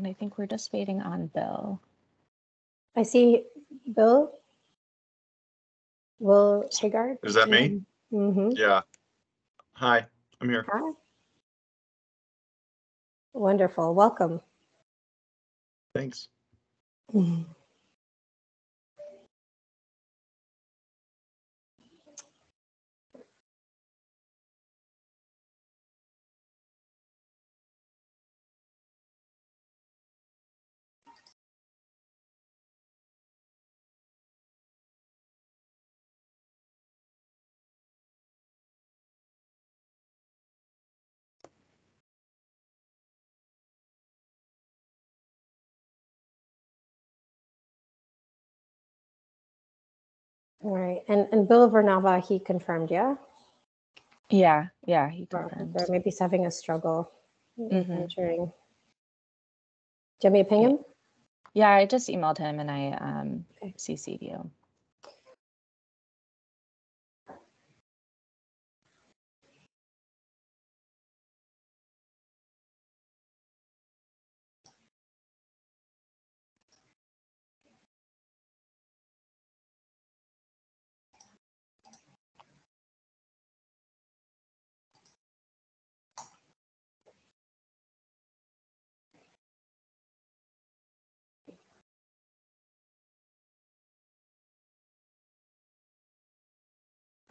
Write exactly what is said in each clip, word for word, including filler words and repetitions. And I think we're just waiting on Bill. I see Bill. Will Heegaard. Is that me? Mm-hmm. Yeah. Hi, I'm here. Hi. Wonderful. Welcome. Thanks. Mm-hmm. All right, and and Bill Varneva, he confirmed, yeah. Yeah, yeah, he confirmed. Or, or maybe he's having a struggle mm-hmm. entering. Do you want me to ping him? Yeah, I just emailed him and I um, okay. C C'd you.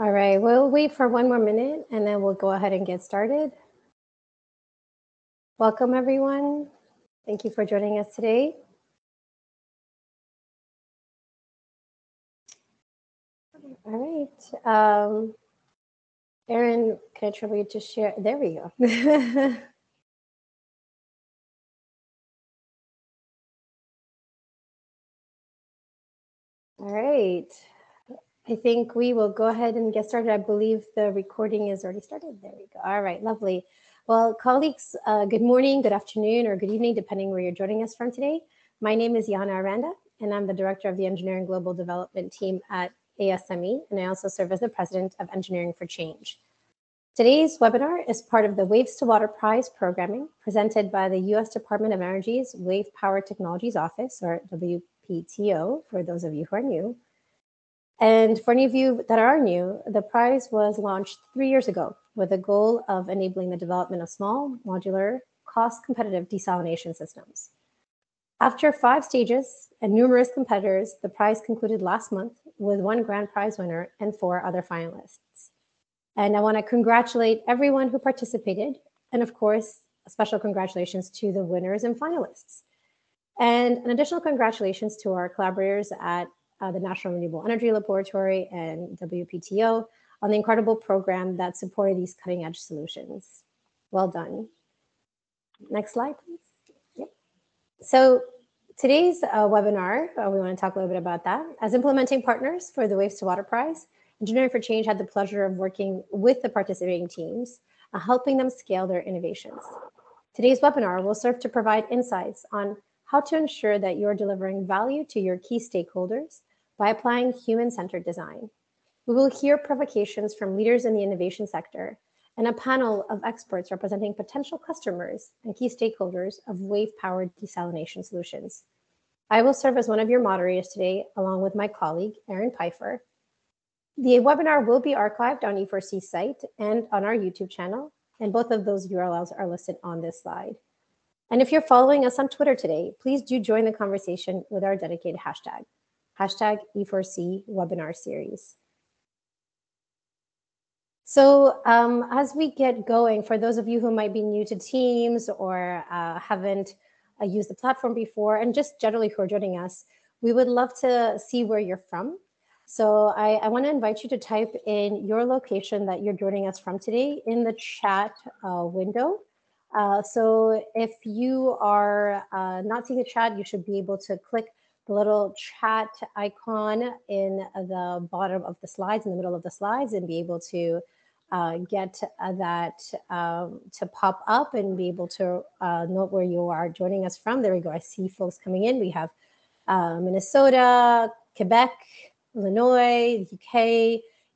All right, we'll wait for one more minute and then we'll go ahead and get started. Welcome everyone. Thank you for joining us today. All right, um, Erin, can I trouble you to share? There we go. All right. I think we will go ahead and get started. I believe the recording is already started. There we go. All right, lovely. Well, colleagues, uh, good morning, good afternoon, or good evening, depending where you're joining us from today. My name is Yana Aranda, and I'm the director of the Engineering Global Development Team at A S M E, and I also serve as the president of Engineering for Change. Today's webinar is part of the Waves to Water Prize programming presented by the U S Department of Energy's Wave Power Technologies Office, or W P T O, for those of you who are new. And for any of you that are new, the prize was launched three years ago with the goal of enabling the development of small, modular, cost-competitive desalination systems. After five stages and numerous competitors, the prize concluded last month with one grand prize winner and four other finalists. And I want to congratulate everyone who participated, and of course, a special congratulations to the winners and finalists. And an additional congratulations to our collaborators at Uh, the National Renewable Energy Laboratory and W P T O on the incredible program that supported these cutting edge solutions. Well done. Next slide, please. Yep. So today's uh, webinar, uh, we want to talk a little bit about that. As implementing partners for the Waves to Water Prize, Engineering for Change had the pleasure of working with the participating teams, uh, helping them scale their innovations. Today's webinar will serve to provide insights on how to ensure that you're delivering value to your key stakeholders by applying human-centered design. We will hear provocations from leaders in the innovation sector and a panel of experts representing potential customers and key stakeholders of wave-powered desalination solutions. I will serve as one of your moderators today, along with my colleague, Erin Pfeiffer. The webinar will be archived on E four C's site and on our YouTube channel, and both of those U R Ls are listed on this slide. And if you're following us on Twitter today, please do join the conversation with our dedicated hashtag. Hashtag E four C webinar series. So um, as we get going, for those of you who might be new to Teams or uh, haven't uh, used the platform before, and just generally who are joining us, we would love to see where you're from. So I, I want to invite you to type in your location that you're joining us from today in the chat uh, window. Uh, so if you are uh, not seeing the chat, you should be able to click the little chat icon in the bottom of the slides, in the middle of the slides, and be able to uh, get that um, to pop up and be able to uh, note where you are joining us from. There we go. I see folks coming in. We have uh, Minnesota, Quebec, Illinois, the U K,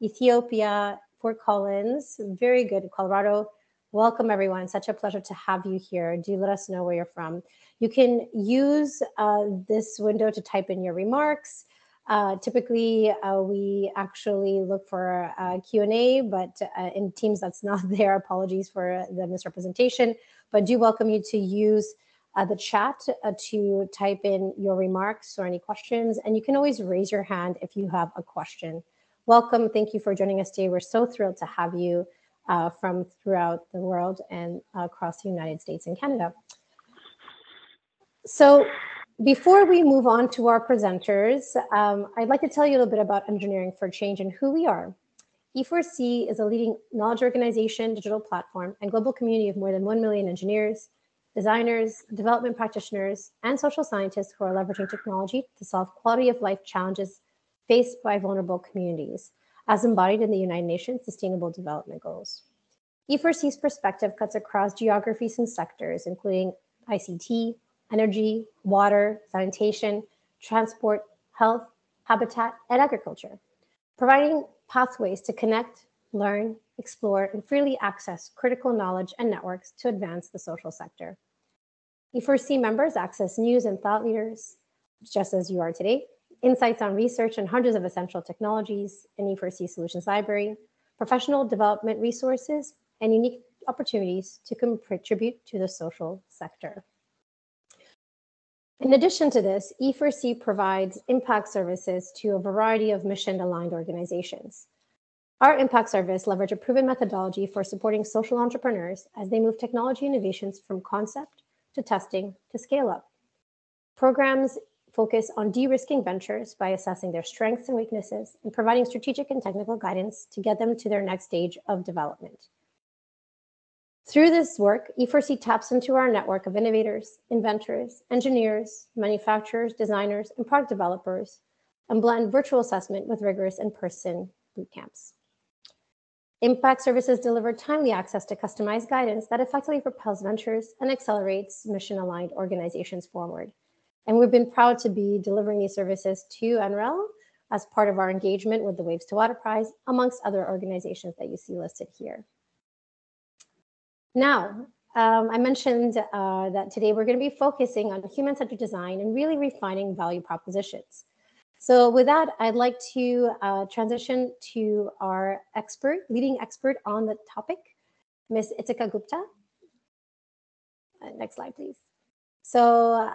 Ethiopia, Fort Collins, very good, Colorado, Welcome, everyone. Such a pleasure to have you here. Do let us know where you're from. You can use uh, this window to type in your remarks. Uh, typically, uh, we actually look for uh, Q and A, but uh, in Teams, that's not there. Apologies for the misrepresentation, but do welcome you to use uh, the chat uh, to type in your remarks or any questions, and you can always raise your hand if you have a question. Welcome. Thank you for joining us today. We're so thrilled to have you uh, from throughout the world and across the United States and Canada. So, before we move on to our presenters, um, I'd like to tell you a little bit about Engineering for Change and who we are. E four C is a leading knowledge organization, digital platform, and global community of more than one million engineers, designers, development practitioners, and social scientists who are leveraging technology to solve quality of life challenges faced by vulnerable communities, as embodied in the United Nations Sustainable Development Goals. E four C's perspective cuts across geographies and sectors, including I C T, energy, water, sanitation, transport, health, habitat, and agriculture, providing pathways to connect, learn, explore, and freely access critical knowledge and networks to advance the social sector. E four C members access news and thought leaders, just as you are today, insights on research and hundreds of essential technologies, an E four C Solutions Library, professional development resources, and unique opportunities to contribute to the social sector. In addition to this, E four C provides impact services to a variety of mission-aligned organizations. Our impact service leverages a proven methodology for supporting social entrepreneurs as they move technology innovations from concept to testing to scale-up. Programs focus on de-risking ventures by assessing their strengths and weaknesses and providing strategic and technical guidance to get them to their next stage of development. Through this work, E four C taps into our network of innovators, inventors, engineers, manufacturers, designers, and product developers, and blend virtual assessment with rigorous in-person bootcamps. Impact services deliver timely access to customized guidance that effectively propels ventures and accelerates mission-aligned organizations forward. And we've been proud to be delivering these services to N R E L as part of our engagement with the Waves to Water Prize, amongst other organizations that you see listed here. Now, um, I mentioned uh, that today we're going to be focusing on human centered design and really refining value propositions. So with that, I'd like to uh, transition to our expert, leading expert on the topic, Miz Ittika Gupta. Uh, next slide, please. So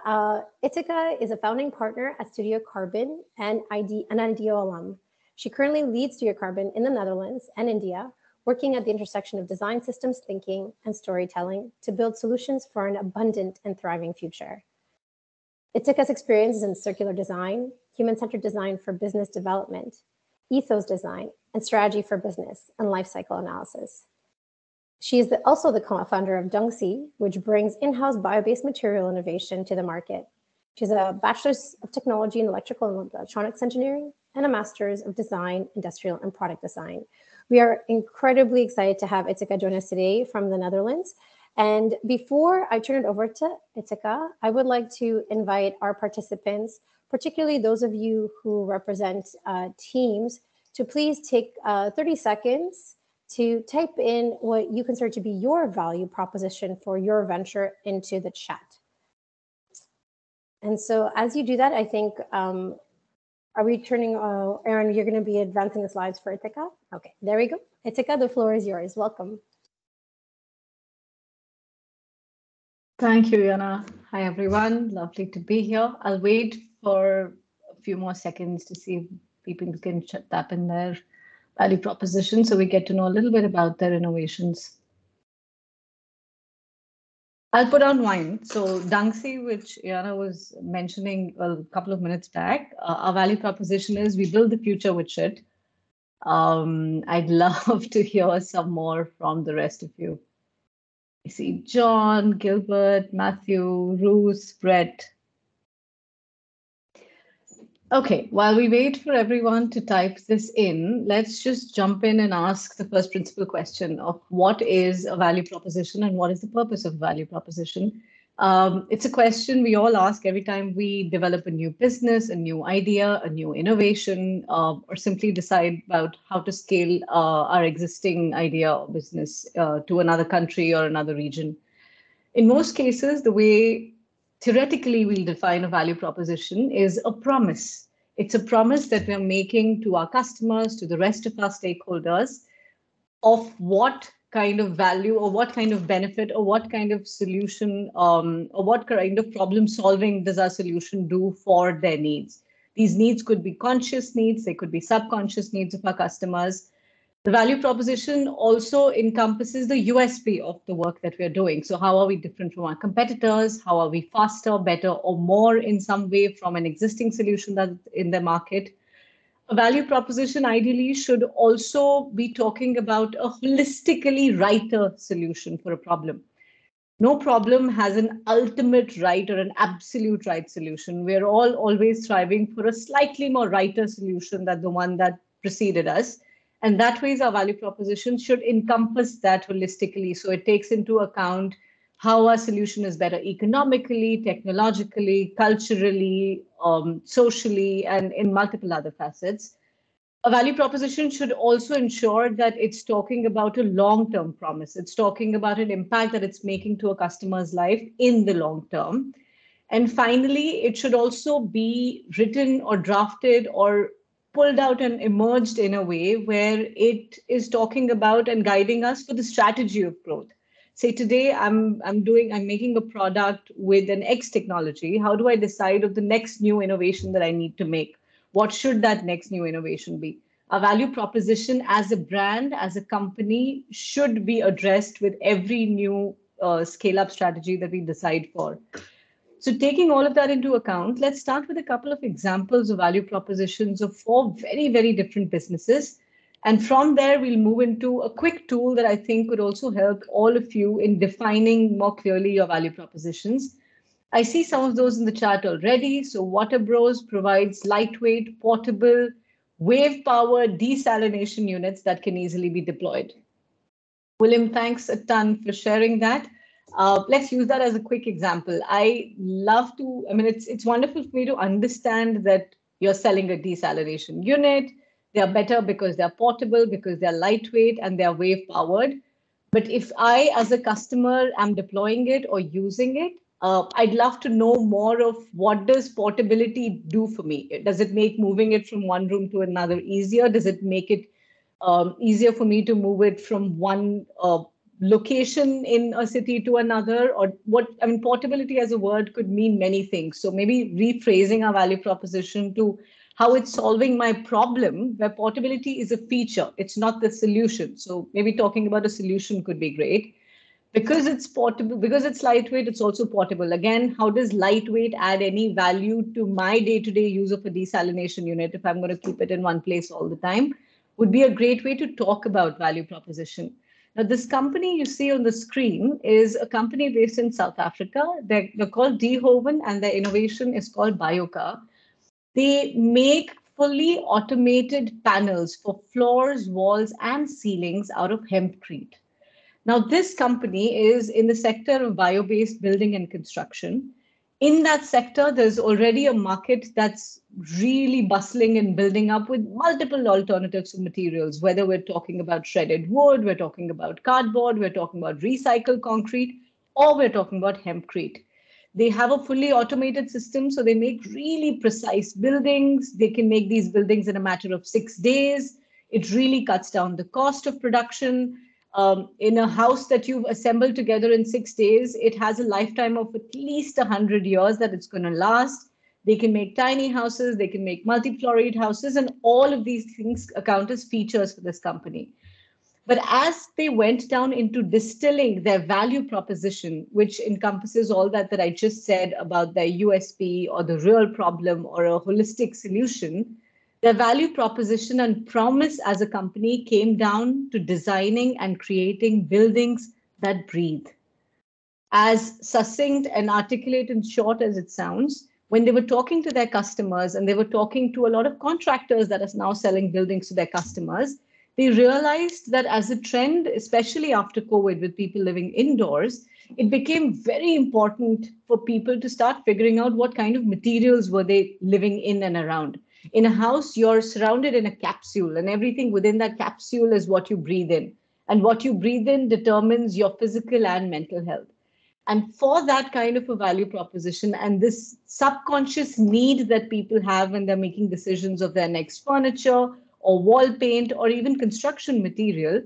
uh, Ittika is a founding partner at Studio Carbon and an IDEO alum. She currently leads Studio Carbon in the Netherlands and India, working at the intersection of design systems thinking and storytelling to build solutions for an abundant and thriving future. Ittika's experiences in circular design, human-centered design for business development, ethos design, and strategy for business and lifecycle analysis. She is the, also the co-founder of Dungsi, which brings in-house bio-based material innovation to the market. She has a bachelor's of technology in electrical and electronics engineering and a master's of design, industrial, and product design. We are incredibly excited to have Ittika join us today from the Netherlands. And before I turn it over to Ittika, I would like to invite our participants, particularly those of you who represent uh, teams, to please take uh, thirty seconds to type in what you consider to be your value proposition for your venture into the chat. And so as you do that, I think, um, are we turning, uh, Erin, you're going to be advancing the slides for Ittika? Okay, there we go. Ittika, the floor is yours. Welcome. Thank you, Yana. Hi, everyone. Lovely to be here. I'll wait for a few more seconds to see if people can tap in their value proposition so we get to know a little bit about their innovations. I'll put on wine. So Dungsi, which Yana was mentioning well, a couple of minutes back, uh, our value proposition is we build the future with shit. Um, I'd love to hear some more from the rest of you. I see John, Gilbert, Matthew, Ruth, Brett. Okay, while we wait for everyone to type this in, let's just jump in and ask the first principal question of what is a value proposition and what is the purpose of a value proposition? Um, it's a question we all ask every time we develop a new business, a new idea, a new innovation, uh, or simply decide about how to scale uh, our existing idea or business uh, to another country or another region. In most cases, the way theoretically we'll define a value proposition is a promise. It's a promise that we're making to our customers, to the rest of our stakeholders, of what kind of value or what kind of benefit or what kind of solution um, or what kind of problem solving does our solution do for their needs. These needs could be conscious needs, they could be subconscious needs of our customers. The value proposition also encompasses the U S P of the work that we're doing. So how are we different from our competitors? How are we faster, better, or more in some way from an existing solution that's in the market? A value proposition ideally should also be talking about a holistically righter solution for a problem. No problem has an ultimate right or an absolute right solution. We're all always striving for a slightly more righter solution than the one that preceded us. And that way our value proposition should encompass that holistically. So it takes into account how our solution is better economically, technologically, culturally, um, socially, and in multiple other facets. A value proposition should also ensure that it's talking about a long-term promise. It's talking about an impact that it's making to a customer's life in the long term. And finally, it should also be written or drafted or pulled out and emerged in a way where it is talking about and guiding us for the strategy of growth. Say today I'm, I'm doing, I'm making a product with an X technology. How do I decide of the next new innovation that I need to make? What should that next new innovation be? Our value proposition as a brand, as a company, should be addressed with every new uh, scale-up strategy that we decide for. So taking all of that into account, let's start with a couple of examples of value propositions of four very, very different businesses. And from there, we'll move into a quick tool that I think could also help all of you in defining more clearly your value propositions. I see some of those in the chart already. So Water Bros provides lightweight, portable, wave-powered desalination units that can easily be deployed. William, thanks a ton for sharing that. Uh, let's use that as a quick example. I love to, I mean, it's, it's wonderful for me to understand that you're selling a desalination unit. They are better because they're portable, because they're lightweight, and they're wave powered. But if I, as a customer, am deploying it or using it, uh, I'd love to know more of what does portability do for me? Does it make moving it from one room to another easier? Does it make it um, easier for me to move it from one uh, location in a city to another? Or what, I mean, portability as a word could mean many things. So maybe rephrasing our value proposition to how it's solving my problem, where portability is a feature, it's not the solution. So maybe talking about a solution could be great. Because it's portable, because it's lightweight, it's also portable. Again, how does lightweight add any value to my day-to-day use of a desalination unit if I'm going to keep it in one place all the time? Would be a great way to talk about value proposition. Now, this company you see on the screen is a company based in South Africa. They're, they're called Dehoven, and their innovation is called Bioka. They make fully automated panels for floors, walls, and ceilings out of hempcrete. Now, this company is in the sector of bio-based building and construction. In that sector, there's already a market that's really bustling and building up with multiple alternatives to materials, whether we're talking about shredded wood, we're talking about cardboard, we're talking about recycled concrete, or we're talking about hempcrete. They have a fully automated system, so they make really precise buildings. They can make these buildings in a matter of six days. It really cuts down the cost of production. Um, in a house that you've assembled together in six days, it has a lifetime of at least one hundred years that it's going to last. They can make tiny houses. They can make multi-floored houses. And all of these things account as features for this company. But as they went down into distilling their value proposition, which encompasses all that that I just said about their U S P or the real problem or a holistic solution, their value proposition and promise as a company came down to designing and creating buildings that breathe. As succinct and articulate and short as it sounds, when they were talking to their customers and they were talking to a lot of contractors that are now selling buildings to their customers, they realized that as a trend, especially after COVID with people living indoors, it became very important for people to start figuring out what kind of materials were they living in and around. In a house, you're surrounded in a capsule, and everything within that capsule is what you breathe in. And what you breathe in determines your physical and mental health. And for that kind of a value proposition and this subconscious need that people have when they're making decisions of their next furniture or wall paint or even construction material,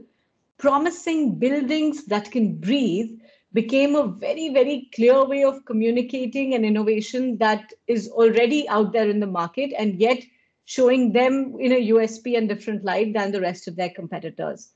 promising buildings that can breathe became a very, very clear way of communicating an innovation that is already out there in the market and yet showing them in a U S P and different light than the rest of their competitors.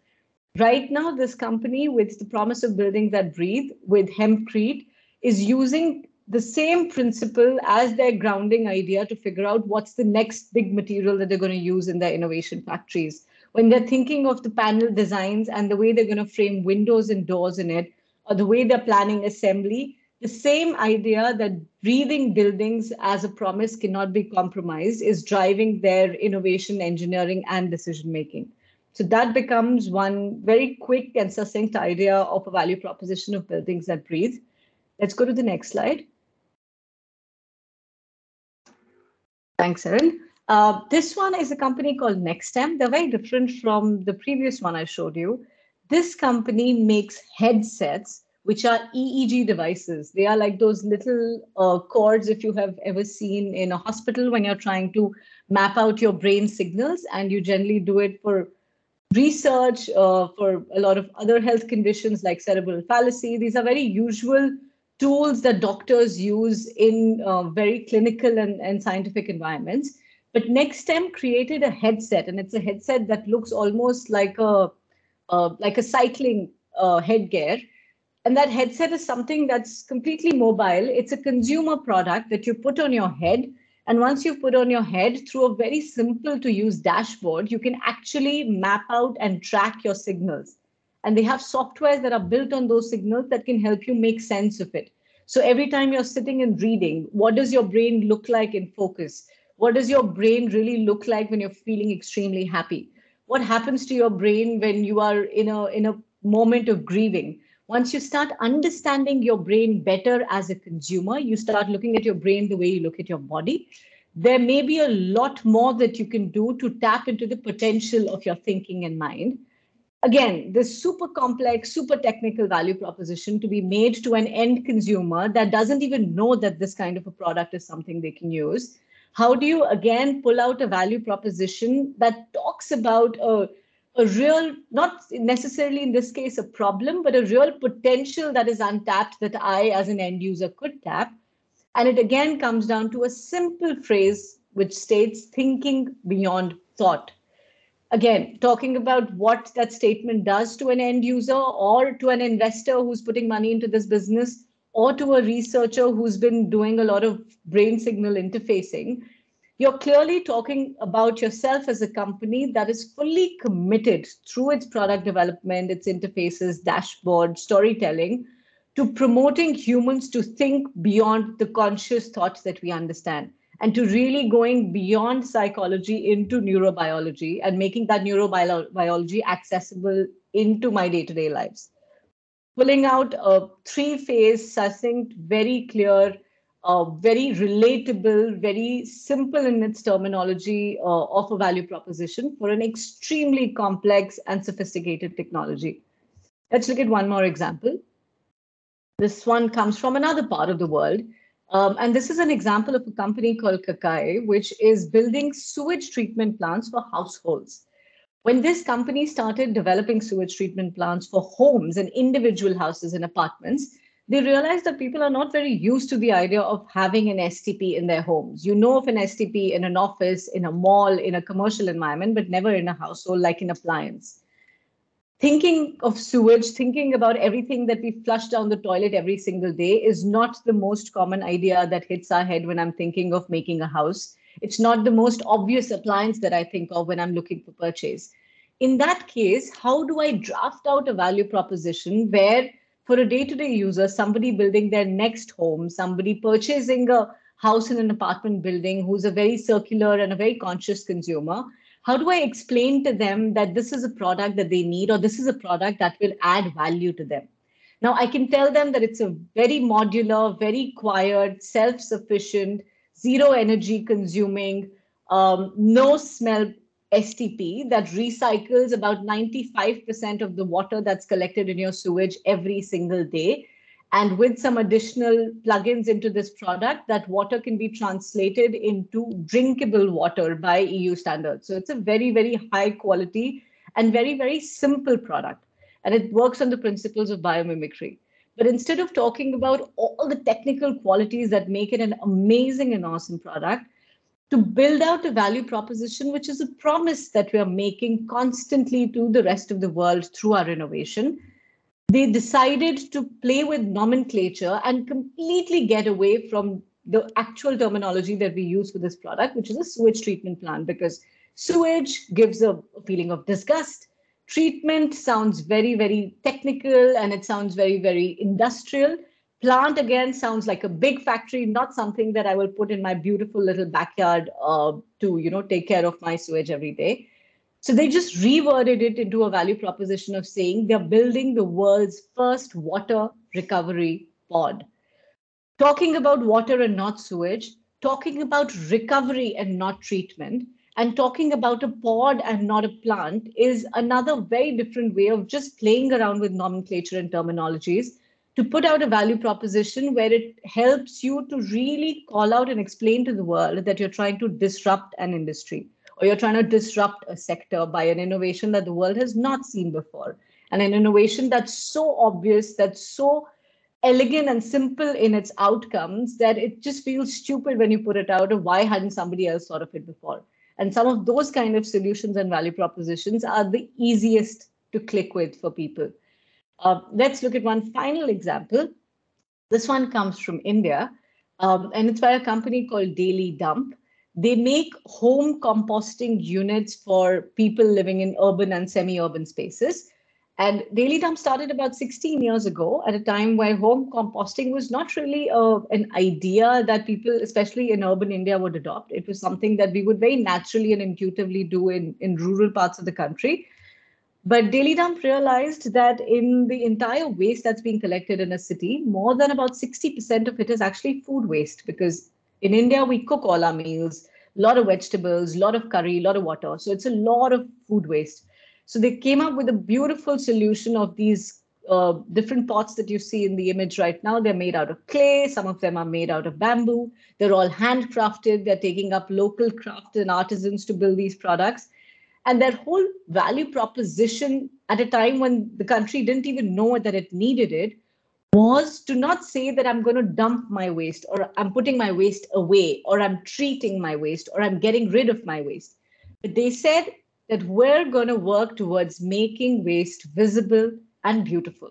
Right now, this company with the promise of buildings that breathe with hempcrete is using the same principle as their grounding idea to figure out what's the next big material that they're going to use in their innovation factories. When they're thinking of the panel designs and the way they're going to frame windows and doors in it, or the way they're planning assembly, the same idea that breathing buildings as a promise cannot be compromised is driving their innovation, engineering, and decision-making. So that becomes one very quick and succinct idea of a value proposition of buildings that breathe. Let's go to the next slide. Thanks, Erin. Uh, this one is a company called Nextem. They're very different from the previous one I showed you. This company makes headsets, which are E E G devices. They are like those little uh, cords, if you have ever seen in a hospital when you're trying to map out your brain signals, and you generally do it for research, uh, for a lot of other health conditions like cerebral palsy. These are very usual tools that doctors use in uh, very clinical and, and scientific environments. But Nextem created a headset, and it's a headset that looks almost like a, uh, like a cycling uh, headgear. And that headset is something that's completely mobile. It's a consumer product that you put on your head. And once you put on your head, through a very simple to use dashboard, you can actually map out and track your signals. And they have softwares that are built on those signals that can help you make sense of it. So every time you're sitting and reading, what does your brain look like in focus? What does your brain really look like when you're feeling extremely happy? What happens to your brain when you are in a, in a moment of grieving? Once you start understanding your brain better as a consumer, you start looking at your brain the way you look at your body. There may be a lot more that you can do to tap into the potential of your thinking and mind. Again, this super complex, super technical value proposition to be made to an end consumer that doesn't even know that this kind of a product is something they can use. How do you, again, pull out a value proposition that talks about a A real, not necessarily in this case a problem, but a real potential that is untapped that I as an end user could tap. And it again comes down to a simple phrase which states thinking beyond thought. Again, talking about what that statement does to an end user or to an investor who's putting money into this business or to a researcher who's been doing a lot of brain signal interfacing. You're clearly talking about yourself as a company that is fully committed through its product development, its interfaces, dashboard, storytelling, to promoting humans to think beyond the conscious thoughts that we understand and to really going beyond psychology into neurobiology and making that neurobiology accessible into my day-to-day lives. Pulling out a three-phase, succinct, very clear, Uh, very relatable, very simple in its terminology uh, of a value proposition for an extremely complex and sophisticated technology. Let's look at one more example. This one comes from another part of the world. Um, and this is an example of a company called Kakae, which is building sewage treatment plants for households. When this company started developing sewage treatment plants for homes and individual houses and apartments, they realized that people are not very used to the idea of having an S T P in their homes. You know of an S T P in an office, in a mall, in a commercial environment, but never in a household like an appliance. Thinking of sewage, thinking about everything that we flush down the toilet every single day is not the most common idea that hits our head when I'm thinking of making a house. It's not the most obvious appliance that I think of when I'm looking for purchase. In that case, how do I draft out a value proposition where for a day-to-day user, somebody building their next home, somebody purchasing a house in an apartment building who's a very circular and a very conscious consumer, how do I explain to them that this is a product that they need or this is a product that will add value to them? Now I can tell them that it's a very modular, very quiet, self-sufficient, zero energy consuming, um, no smell S T P that recycles about ninety-five percent of the water that's collected in your sewage every single day. And with some additional plugins into this product, that water can be translated into drinkable water by E U standards. So it's a very, very high quality and very, very simple product. And it works on the principles of biomimicry. But instead of talking about all the technical qualities that make it an amazing and awesome product, to build out a value proposition, which is a promise that we are making constantly to the rest of the world through our innovation, they decided to play with nomenclature and completely get away from the actual terminology that we use for this product, which is a sewage treatment plant, because sewage gives a feeling of disgust. Treatment sounds very, very technical, and it sounds very, very industrial. Plant, again, sounds like a big factory, not something that I will put in my beautiful little backyard uh, to, you know, take care of my sewage every day. So they just reworded it into a value proposition of saying they're building the world's first water recovery pod. Talking about water and not sewage, talking about recovery and not treatment, and talking about a pod and not a plant is another very different way of just playing around with nomenclature and terminologies to put out a value proposition where it helps you to really call out and explain to the world that you're trying to disrupt an industry, or you're trying to disrupt a sector by an innovation that the world has not seen before, and an innovation that's so obvious, that's so elegant and simple in its outcomes that it just feels stupid when you put it out, or why hadn't somebody else thought of it before? And some of those kind of solutions and value propositions are the easiest to click with for people. Uh, let's look at one final example. This one comes from India, um, and it's by a company called Daily Dump. They make home composting units for people living in urban and semi-urban spaces. And Daily Dump started about sixteen years ago at a time where home composting was not really uh, an idea that people, especially in urban India, would adopt. It was something that we would very naturally and intuitively do in, in rural parts of the country. But Daily Dump realized that in the entire waste that's being collected in a city, more than about sixty percent of it is actually food waste, because in India, we cook all our meals, a lot of vegetables, a lot of curry, a lot of water. So it's a lot of food waste. So they came up with a beautiful solution of these uh, different pots that you see in the image right now. They're made out of clay. Some of them are made out of bamboo. They're all handcrafted. They're taking up local craft and artisans to build these products. And their whole value proposition at a time when the country didn't even know that it needed it was to not say that I'm going to dump my waste, or I'm putting my waste away, or I'm treating my waste, or I'm getting rid of my waste. But they said that we're going to work towards making waste visible and beautiful.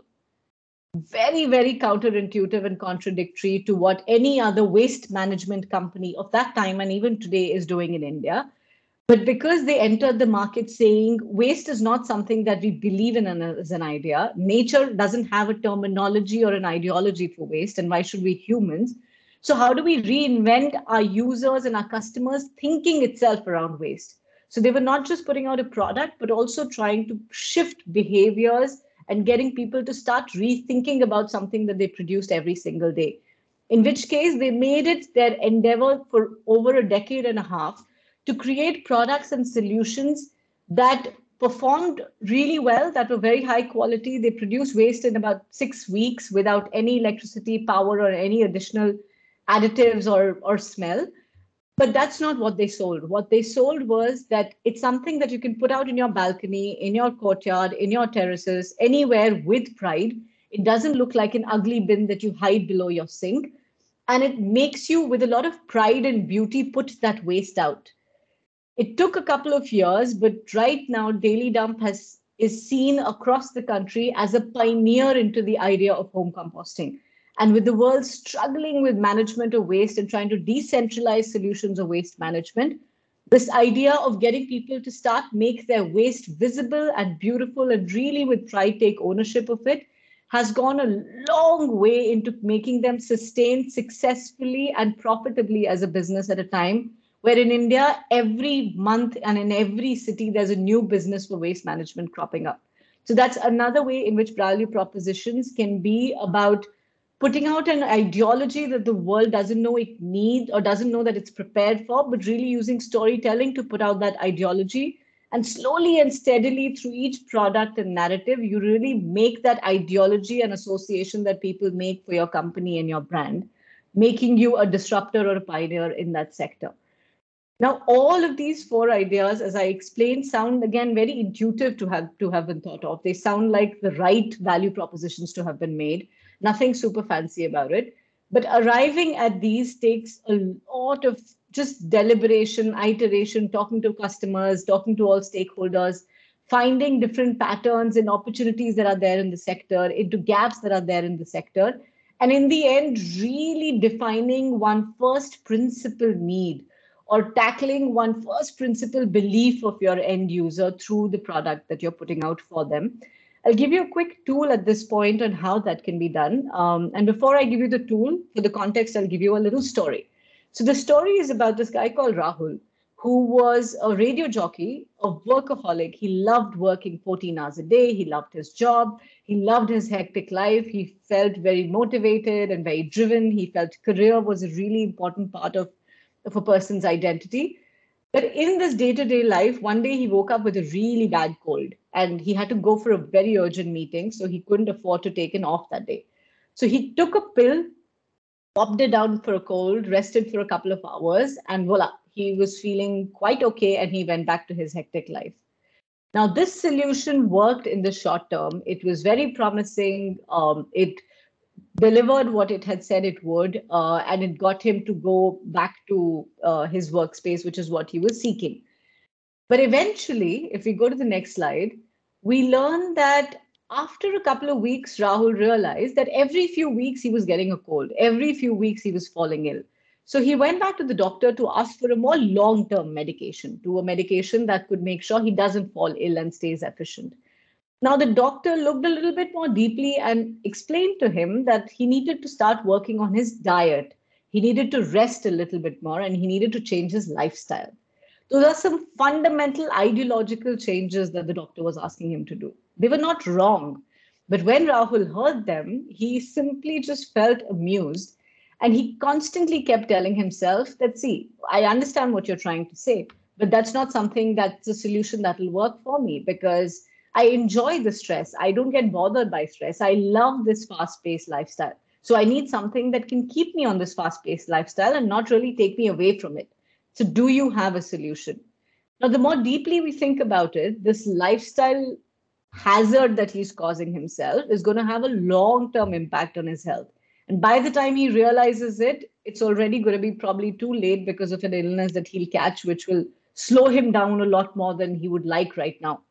Very, very counterintuitive and contradictory to what any other waste management company of that time and even today is doing in India. But because they entered the market saying waste is not something that we believe in as an idea, nature doesn't have a terminology or an ideology for waste, and why should we humans? So how do we reinvent our users and our customers thinking itself around waste? So they were not just putting out a product, but also trying to shift behaviors and getting people to start rethinking about something that they produced every single day. In which case, they made it their endeavor for over a decade and a half to create products and solutions that performed really well, that were very high quality. They produced waste in about six weeks without any electricity, power, or any additional additives or, or smell. But that's not what they sold. What they sold was that it's something that you can put out in your balcony, in your courtyard, in your terraces, anywhere with pride. It doesn't look like an ugly bin that you hide below your sink. And it makes you, with a lot of pride and beauty, put that waste out. It took a couple of years, but right now Daily Dump has, is seen across the country as a pioneer into the idea of home composting. And with the world struggling with management of waste and trying to decentralize solutions of waste management, this idea of getting people to start make their waste visible and beautiful and really with pride take ownership of it has gone a long way into making them sustain successfully and profitably as a business at a time where in India, every month and in every city, there's a new business for waste management cropping up. So that's another way in which value propositions can be about putting out an ideology that the world doesn't know it needs or doesn't know that it's prepared for, but really using storytelling to put out that ideology. And slowly and steadily through each product and narrative, you really make that ideology and association that people make for your company and your brand, making you a disruptor or a pioneer in that sector. Now, all of these four ideas, as I explained, sound, again, very intuitive to have, to have been thought of. They sound like the right value propositions to have been made. Nothing super fancy about it. But arriving at these takes a lot of just deliberation, iteration, talking to customers, talking to all stakeholders, finding different patterns and opportunities that are there in the sector, into gaps that are there in the sector. And in the end, really defining one first principle need, or tackling one first principle belief of your end user through the product that you're putting out for them. I'll give you a quick tool at this point on how that can be done. Um, and before I give you the tool, for the context, I'll give you a little story. So the story is about this guy called Rahul, who was a radio jockey, a workaholic. He loved working fourteen hours a day. He loved his job. He loved his hectic life. He felt very motivated and very driven. He felt career was a really important part of of a person's identity. But in this day-to-day life, one day he woke up with a really bad cold and he had to go for a very urgent meeting. So he couldn't afford to take an off that day. So he took a pill, popped it down for a cold, rested for a couple of hours, and voila, he was feeling quite okay and he went back to his hectic life. Now this solution worked in the short term. It was very promising. Um, it delivered what it had said it would, uh, and it got him to go back to uh, his workspace, which is what he was seeking. But eventually, if we go to the next slide, we learn that after a couple of weeks, Rahul realized that every few weeks he was getting a cold. Every few weeks he was falling ill. So he went back to the doctor to ask for a more long-term medication, to a medication that could make sure he doesn't fall ill and stays efficient. Now, the doctor looked a little bit more deeply and explained to him that he needed to start working on his diet. He needed to rest a little bit more and he needed to change his lifestyle. Those are some fundamental ideological changes that the doctor was asking him to do. They were not wrong, but when Rahul heard them, he simply just felt amused and he constantly kept telling himself that, see, I understand what you're trying to say, but that's not something that's a solution that will work for me because I enjoy the stress. I don't get bothered by stress. I love this fast-paced lifestyle. So I need something that can keep me on this fast-paced lifestyle and not really take me away from it. So do you have a solution? Now, the more deeply we think about it, this lifestyle hazard that he's causing himself is going to have a long-term impact on his health. And by the time he realizes it, it's already going to be probably too late because of an illness that he'll catch, which will slow him down a lot more than he would like right now.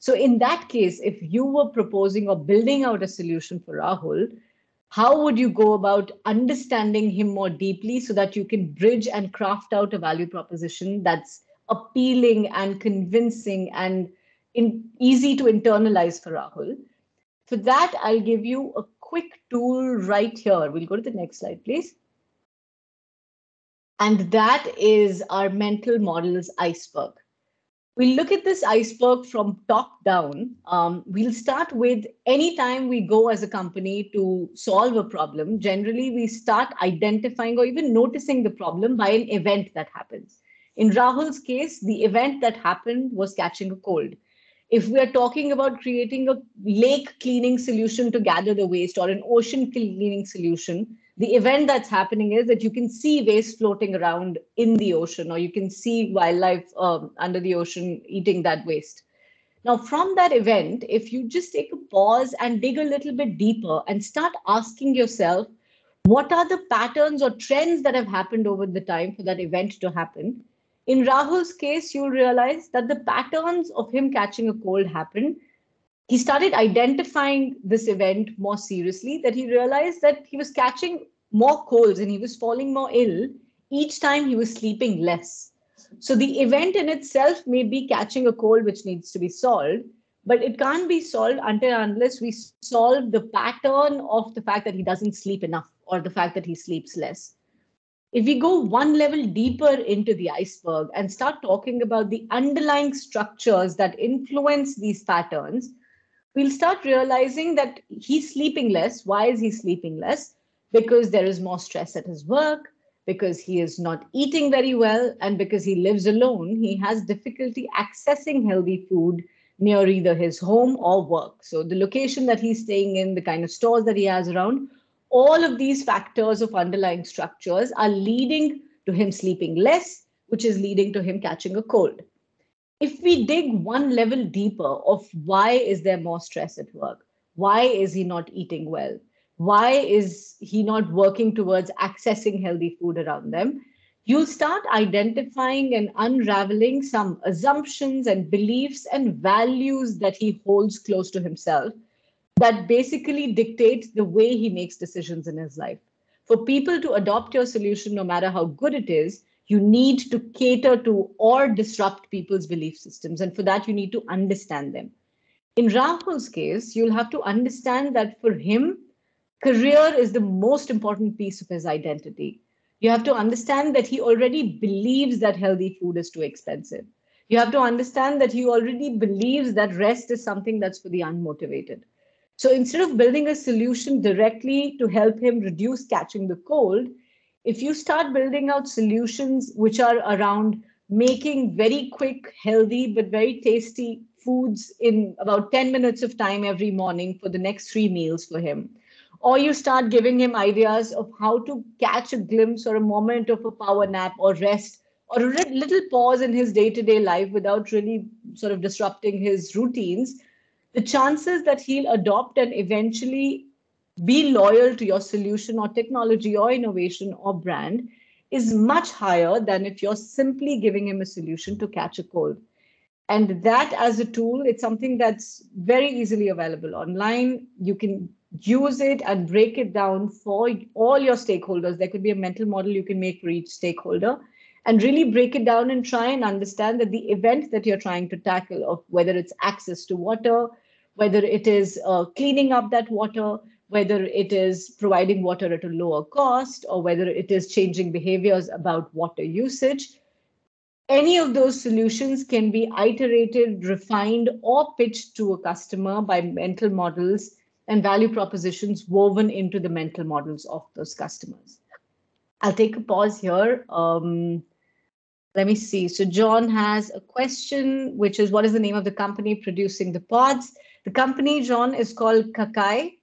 So in that case, if you were proposing or building out a solution for Rahul, how would you go about understanding him more deeply so that you can bridge and craft out a value proposition that's appealing and convincing and in, easy to internalize for Rahul? For that, I'll give you a quick tool right here. We'll go to the next slide, please. And that is our mental models iceberg. We'll look at this iceberg from top down. Um, we'll start with any time we go as a company to solve a problem. Generally, we start identifying or even noticing the problem by an event that happens. In Rahul's case, the event that happened was catching a cold. If we are talking about creating a lake cleaning solution to gather the waste or an ocean cleaning solution, the event that's happening is that you can see waste floating around in the ocean, or you can see wildlife um, under the ocean eating that waste. Now, from that event, if you just take a pause and dig a little bit deeper and start asking yourself, what are the patterns or trends that have happened over the time for that event to happen? In Rahul's case, you'll realize that the patterns of him catching a cold happened. He started identifying this event more seriously, that he realized that he was catching more colds and he was falling more ill each time he was sleeping less. So the event in itself may be catching a cold, which needs to be solved, but it can't be solved until unless we solve the pattern of the fact that he doesn't sleep enough or the fact that he sleeps less. If we go one level deeper into the iceberg and start talking about the underlying structures that influence these patterns, we'll start realizing that he's sleeping less. Why is he sleeping less? Because there is more stress at his work, because he is not eating very well, and because he lives alone, he has difficulty accessing healthy food near either his home or work. So the location that he's staying in, the kind of stores that he has around, all of these factors of underlying structures are leading to him sleeping less, which is leading to him catching a cold. If we dig one level deeper of why is there more stress at work? Why is he not eating well? Why is he not working towards accessing healthy food around them? You'll start identifying and unraveling some assumptions and beliefs and values that he holds close to himself that basically dictates the way he makes decisions in his life. For people to adopt your solution, no matter how good it is, you need to cater to or disrupt people's belief systems. And for that, you need to understand them. In Rahul's case, you'll have to understand that for him, career is the most important piece of his identity. You have to understand that he already believes that healthy food is too expensive. You have to understand that he already believes that rest is something that's for the unmotivated. So instead of building a solution directly to help him reduce catching the cold, if you start building out solutions which are around making very quick, healthy, but very tasty foods in about ten minutes of time every morning for the next three meals for him, or you start giving him ideas of how to catch a glimpse or a moment of a power nap or rest or a little pause in his day-to-day life without really sort of disrupting his routines, the chances that he'll adopt and eventually be loyal to your solution or technology or innovation or brand is much higher than if you're simply giving him a solution to catch a cold. And that as a tool, it's something that's very easily available online. You can use it and break it down for all your stakeholders. There could be a mental model you can make for each stakeholder and really break it down and try and understand that the event that you're trying to tackle, of whether it's access to water, whether it is uh, cleaning up that water, whether it is providing water at a lower cost, or whether it is changing behaviors about water usage, any of those solutions can be iterated, refined, or pitched to a customer by mental models and value propositions woven into the mental models of those customers. I'll take a pause here. Um, let me see. So John has a question, which is, what is the name of the company producing the pods? The company, John, is called Kakae.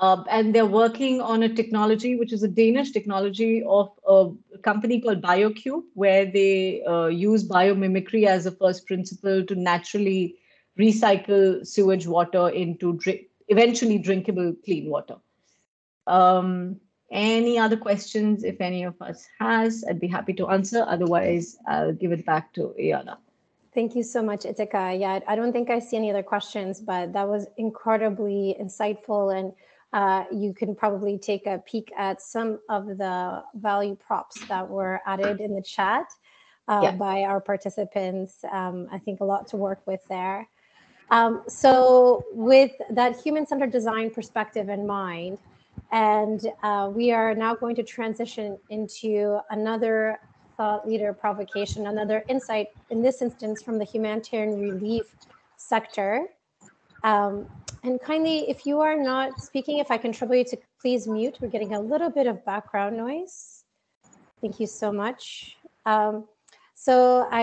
Uh, and they're working on a technology, which is a Danish technology of a company called BioCube, where they uh, use biomimicry as a first principle to naturally recycle sewage water into drink, eventually drinkable clean water. Um, any other questions, if any of us has, I'd be happy to answer. Otherwise, I'll give it back to Yana. Thank you so much, Ittika. Yeah, I don't think I see any other questions, but that was incredibly insightful, and Uh, you can probably take a peek at some of the value props that were added in the chat uh, yeah. by our participants. Um, I think a lot to work with there. Um, so with that human-centered design perspective in mind, and uh, we are now going to transition into another thought leader provocation, another insight, in this instance from the humanitarian relief sector. Um, And kindly, if you are not speaking, if I can trouble you to please mute. We're getting a little bit of background noise. Thank you so much. Um, so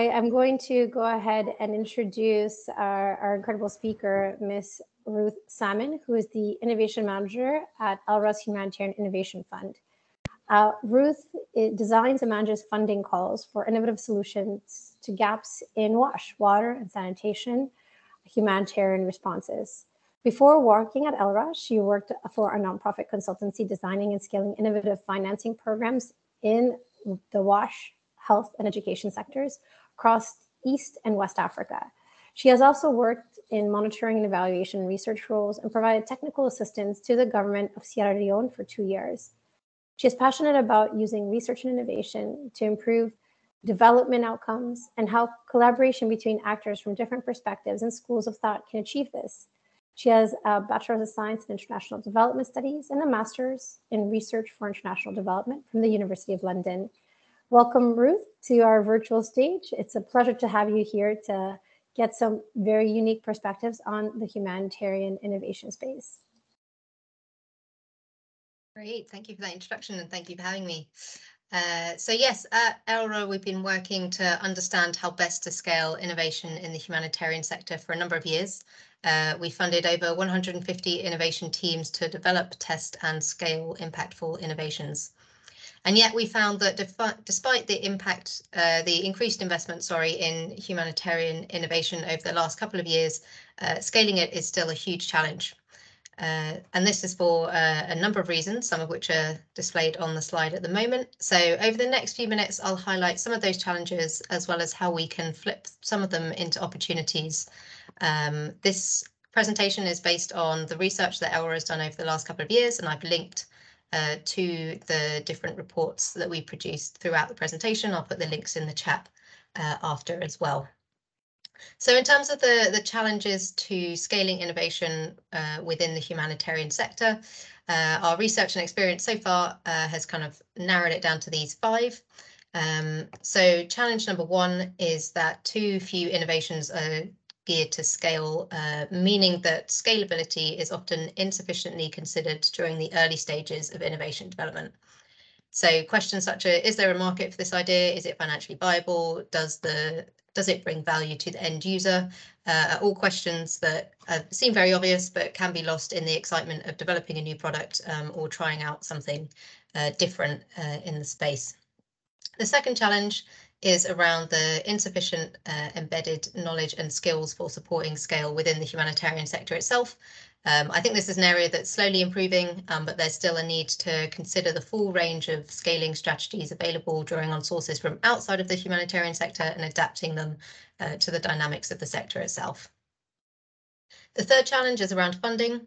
I am going to go ahead and introduce our, our incredible speaker, Miz Ruth Salmon, who is the Innovation Manager at Elrha Humanitarian Innovation Fund. Uh, Ruth designs and manages funding calls for innovative solutions to gaps in WASH, water and sanitation, humanitarian responses. Before working at Elrha, she worked for a nonprofit consultancy designing and scaling innovative financing programs in the WASH, health and education sectors across East and West Africa. She has also worked in monitoring and evaluation research roles and provided technical assistance to the government of Sierra Leone for two years. She is passionate about using research and innovation to improve development outcomes and how collaboration between actors from different perspectives and schools of thought can achieve this. She has a Bachelor of Science in International Development Studies and a Master's in Research for International Development from the University of London. Welcome, Ruth, to our virtual stage. It's a pleasure to have you here to get some very unique perspectives on the humanitarian innovation space. Great, thank you for that introduction and thank you for having me. Uh, so yes, at Elrha, we've been working to understand how best to scale innovation in the humanitarian sector for a number of years. Uh, we funded over one hundred fifty innovation teams to develop, test and scale impactful innovations. And yet we found that despite the impact, uh, the increased investment, sorry, in humanitarian innovation over the last couple of years, uh, scaling it is still a huge challenge. Uh, and this is for uh, a number of reasons, some of which are displayed on the slide at the moment. So over the next few minutes, I'll highlight some of those challenges, as well as how we can flip some of them into opportunities. Um, this presentation is based on the research that Elrha has done over the last couple of years, and I've linked Uh, to the different reports that we produced throughout the presentation. I'll put the links in the chat uh, after as well. So in terms of the, the challenges to scaling innovation uh, within the humanitarian sector, uh, our research and experience so far uh, has kind of narrowed it down to these five. Um, so challenge number one is that too few innovations are geared to scale, uh, meaning that scalability is often insufficiently considered during the early stages of innovation development. So questions such as, is there a market for this idea? Is it financially viable? Does the does it bring value to the end user? Uh, are all questions that uh, seem very obvious, but can be lost in the excitement of developing a new product um, or trying out something uh, different uh, in the space. The second challenge is around the insufficient uh, embedded knowledge and skills for supporting scale within the humanitarian sector itself. Um, I think this is an area that's slowly improving, um, but there's still a need to consider the full range of scaling strategies available, drawing on sources from outside of the humanitarian sector and adapting them uh, to the dynamics of the sector itself. The third challenge is around funding.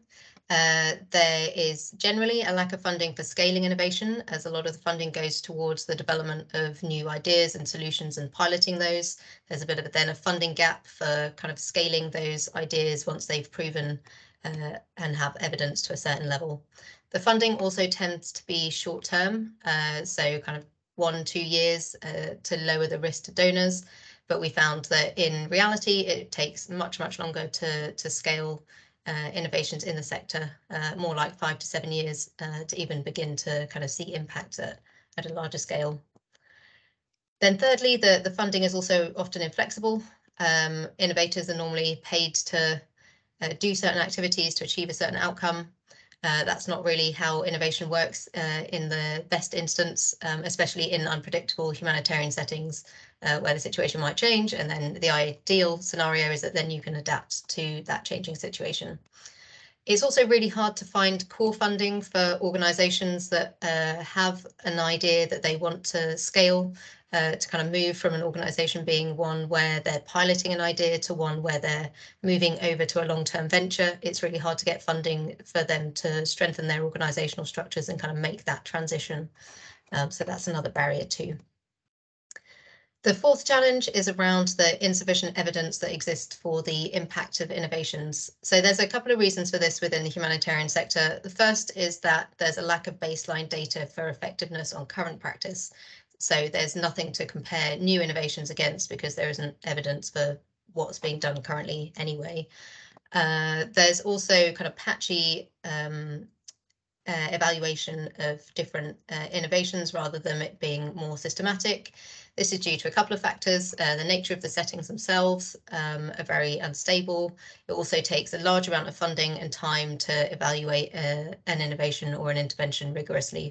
Uh, there is generally a lack of funding for scaling innovation, as a lot of the funding goes towards the development of new ideas and solutions and piloting those. There's a bit of a, then a funding gap for kind of scaling those ideas once they've proven uh, and have evidence to a certain level. The funding also tends to be short term, uh, so kind of one, two years uh, to lower the risk to donors. But we found that in reality, it takes much, much longer to, to scale Uh, innovations in the sector, uh, more like five to seven years uh, to even begin to kind of see impact at, at a larger scale. Then thirdly, the, the funding is also often inflexible. Um, innovators are normally paid to uh, do certain activities to achieve a certain outcome. Uh, that's not really how innovation works uh, in the best instance, um, especially in unpredictable humanitarian settings uh, where the situation might change, and then the ideal scenario is that then you can adapt to that changing situation. It's also really hard to find core funding for organisations that uh, have an idea that they want to scale, uh, to kind of move from an organisation being one where they're piloting an idea to one where they're moving over to a long-term venture. It's really hard to get funding for them to strengthen their organisational structures and kind of make that transition. Um, so that's another barrier too. The fourth challenge is around the insufficient evidence that exists for the impact of innovations. So there's a couple of reasons for this within the humanitarian sector. The first is that there's a lack of baseline data for effectiveness on current practice. So there's nothing to compare new innovations against because there isn't evidence for what's being done currently anyway. Uh, there's also kind of patchy um, Uh, evaluation of different uh, innovations rather than it being more systematic. This is due to a couple of factors. Uh, the nature of the settings themselves um, are very unstable. It also takes a large amount of funding and time to evaluate uh, an innovation or an intervention rigorously.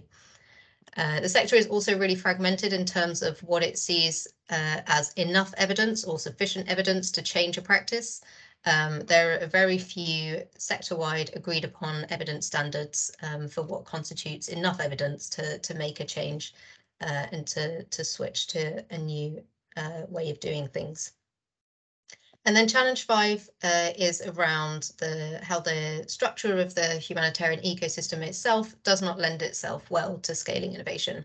Uh, the sector is also really fragmented in terms of what it sees uh, as enough evidence or sufficient evidence to change a practice. Um, there are very few sector-wide agreed upon evidence standards um, for what constitutes enough evidence to, to make a change uh, and to, to switch to a new uh, way of doing things. And then challenge five uh, is around the how the structure of the humanitarian ecosystem itself does not lend itself well to scaling innovation.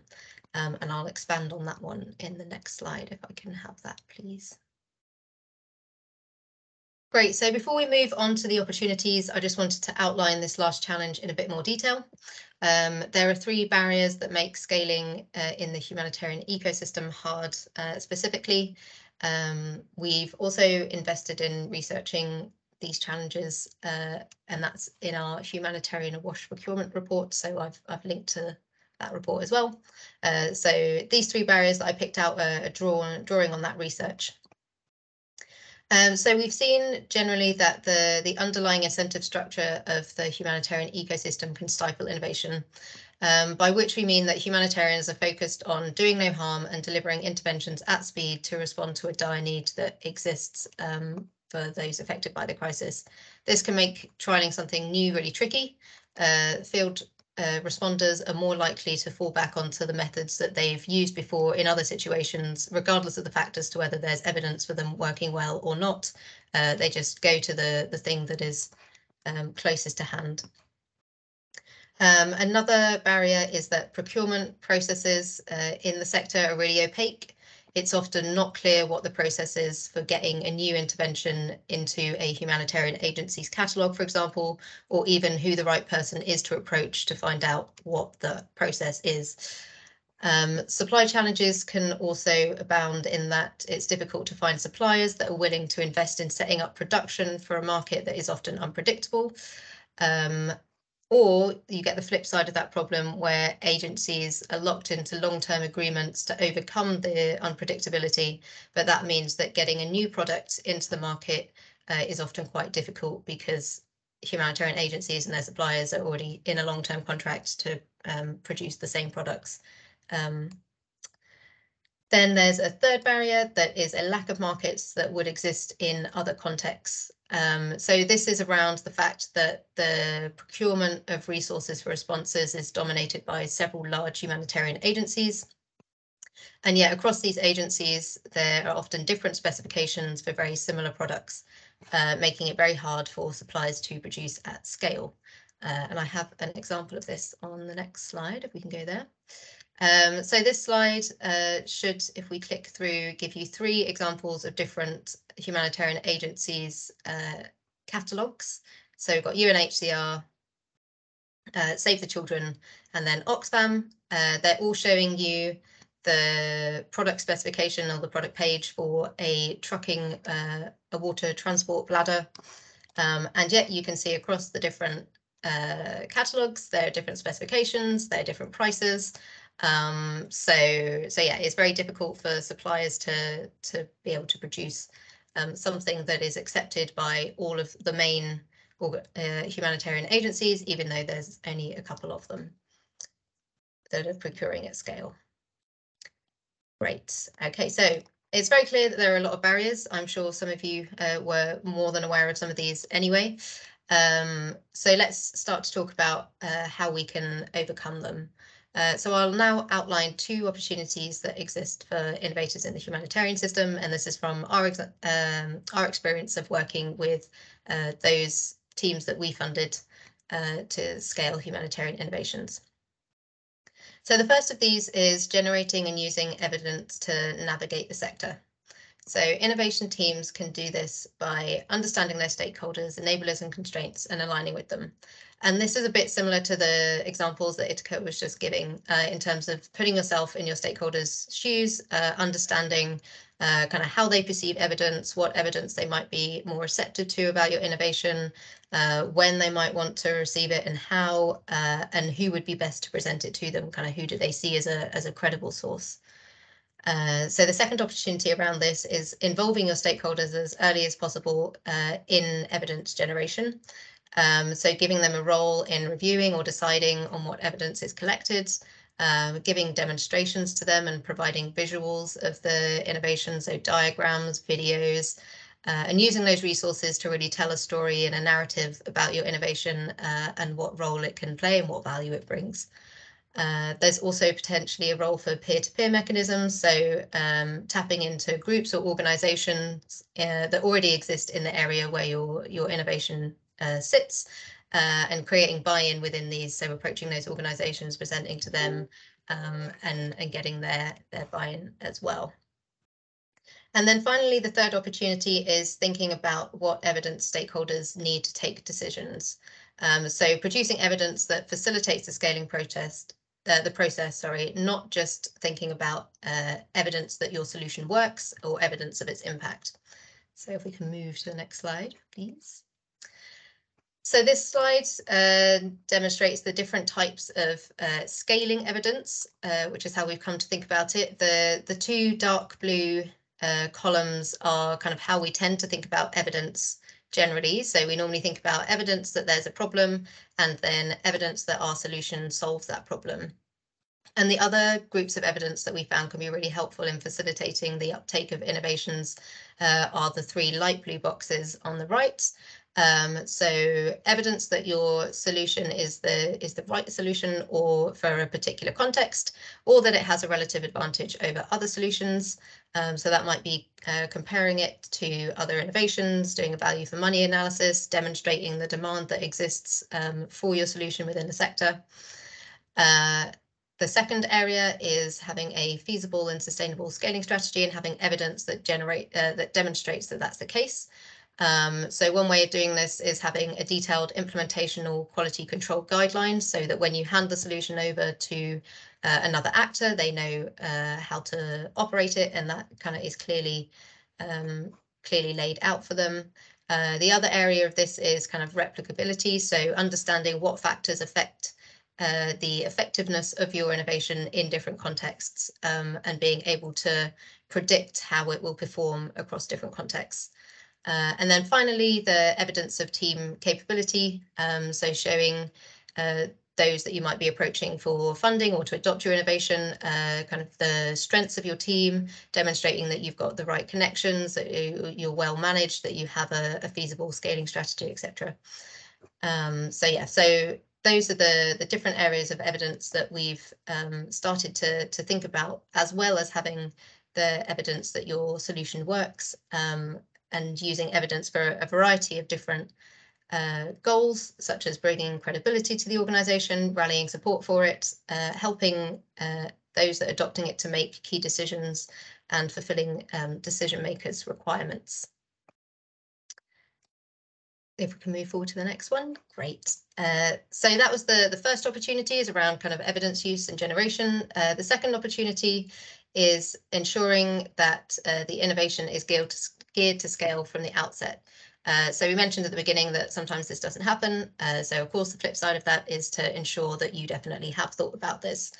Um, and I'll expand on that one in the next slide if I can have that, please. Great, so before we move on to the opportunities, I just wanted to outline this last challenge in a bit more detail. Um, there are three barriers that make scaling uh, in the humanitarian ecosystem hard uh, specifically. Um, we've also invested in researching these challenges, uh, and that's in our Humanitarian and WASH procurement report, so I've, I've linked to that report as well. Uh, so these three barriers that I picked out are drawn, drawing on that research. Um, so we've seen generally that the, the underlying incentive structure of the humanitarian ecosystem can stifle innovation, um, by which we mean that humanitarians are focused on doing no harm and delivering interventions at speed to respond to a dire need that exists um, for those affected by the crisis. This can make trialling something new really tricky. Uh, field uh, responders are more likely to fall back onto the methods that they've used before in other situations, regardless of the fact as to whether there's evidence for them working well or not. Uh, they just go to the, the thing that is um, closest to hand. Um, another barrier is that procurement processes uh, in the sector are really opaque. It's often not clear what the process is for getting a new intervention into a humanitarian agency's catalogue, for example, or even who the right person is to approach to find out what the process is. Um, supply challenges can also abound in that it's difficult to find suppliers that are willing to invest in setting up production for a market that is often unpredictable. Um, Or you get the flip side of that problem where agencies are locked into long-term agreements to overcome the unpredictability, but that means that getting a new product into the market uh, is often quite difficult because humanitarian agencies and their suppliers are already in a long-term contract to um, produce the same products. Um, then there's a third barrier that is a lack of markets that would exist in other contexts. Um, so this is around the fact that the procurement of resources for responses is dominated by several large humanitarian agencies. And yet across these agencies, there are often different specifications for very similar products, uh, making it very hard for suppliers to produce at scale. Uh, and I have an example of this on the next slide, if we can go there. Um, so this slide uh, should, if we click through, give you three examples of different humanitarian agencies' uh, catalogues. So we've got U N H C R, uh, Save the Children, and then Oxfam. Uh, they're all showing you the product specification or the product page for a trucking, uh, a water transport bladder. Um, and yet you can see across the different uh, catalogues, there are different specifications, there are different prices. Um, so, so yeah, it's very difficult for suppliers to, to be able to produce um, something that is accepted by all of the main uh, humanitarian agencies, even though there's only a couple of them that are procuring at scale. Great. Okay, so it's very clear that there are a lot of barriers. I'm sure some of you uh, were more than aware of some of these anyway. Um, so let's start to talk about uh, how we can overcome them. Uh, so I'll now outline two opportunities that exist for innovators in the humanitarian system, and this is from our, ex um, our experience of working with uh, those teams that we funded uh, to scale humanitarian innovations. So the first of these is generating and using evidence to navigate the sector. So innovation teams can do this by understanding their stakeholders, enablers and constraints and aligning with them. And this is a bit similar to the examples that Ittika was just giving uh, in terms of putting yourself in your stakeholders' shoes, uh, understanding uh, kind of how they perceive evidence, what evidence they might be more receptive to about your innovation, uh, when they might want to receive it and how, uh, and who would be best to present it to them, kind of who do they see as a, as a credible source. Uh, so the second opportunity around this is involving your stakeholders as early as possible uh, in evidence generation. Um, so giving them a role in reviewing or deciding on what evidence is collected, uh, giving demonstrations to them and providing visuals of the innovation, so diagrams, videos, uh, and using those resources to really tell a story and a narrative about your innovation uh, and what role it can play and what value it brings. Uh, there's also potentially a role for peer-to-peer mechanisms, so um, tapping into groups or organisations uh, that already exist in the area where your, your innovation uh, sits uh, and creating buy-in within these, so approaching those organisations, presenting to them um, and, and getting their, their buy-in as well. And then finally, the third opportunity is thinking about what evidence stakeholders need to take decisions. Um, so producing evidence that facilitates the scaling protest, the, the process, sorry, not just thinking about uh, evidence that your solution works or evidence of its impact. So if we can move to the next slide, please. So this slide uh, demonstrates the different types of uh, scaling evidence, uh, which is how we've come to think about it. The, the two dark blue uh, columns are kind of how we tend to think about evidence generally. So we normally think about evidence that there's a problem and then evidence that our solution solves that problem. And the other groups of evidence that we found can be really helpful in facilitating the uptake of innovations uh, are the three light blue boxes on the right. Um, so evidence that your solution is the is the right solution or for a particular context, or that it has a relative advantage over other solutions. Um, so that might be uh, comparing it to other innovations, doing a value for money analysis, demonstrating the demand that exists um, for your solution within a sector. Uh, The second area is having a feasible and sustainable scaling strategy and having evidence that generate uh, that demonstrates that that's the case. Um, so one way of doing this is having a detailed implementational quality control guidelines so that when you hand the solution over to uh, another actor, they know uh, how to operate it, and that kind of is clearly um, clearly laid out for them. Uh, the other area of this is kind of replicability, so understanding what factors affect Uh, the effectiveness of your innovation in different contexts um, and being able to predict how it will perform across different contexts. Uh, and then finally, the evidence of team capability, um, so showing uh, those that you might be approaching for funding or to adopt your innovation, uh, kind of the strengths of your team, demonstrating that you've got the right connections, that you're well managed, that you have a, a feasible scaling strategy, et cetera. Um, so yeah, so those are the, the different areas of evidence that we've um, started to, to think about, as well as having the evidence that your solution works um, and using evidence for a variety of different uh, goals, such as bringing credibility to the organisation, rallying support for it, uh, helping uh, those that are adopting it to make key decisions and fulfilling um, decision makers' requirements. If we can move forward to the next one, great. Uh, so that was the, the first opportunity is around kind of evidence use and generation. Uh, the second opportunity is ensuring that uh, the innovation is geared to, geared to scale from the outset. Uh, so we mentioned at the beginning that sometimes this doesn't happen. Uh, so of course, the flip side of that is to ensure that you definitely have thought about this.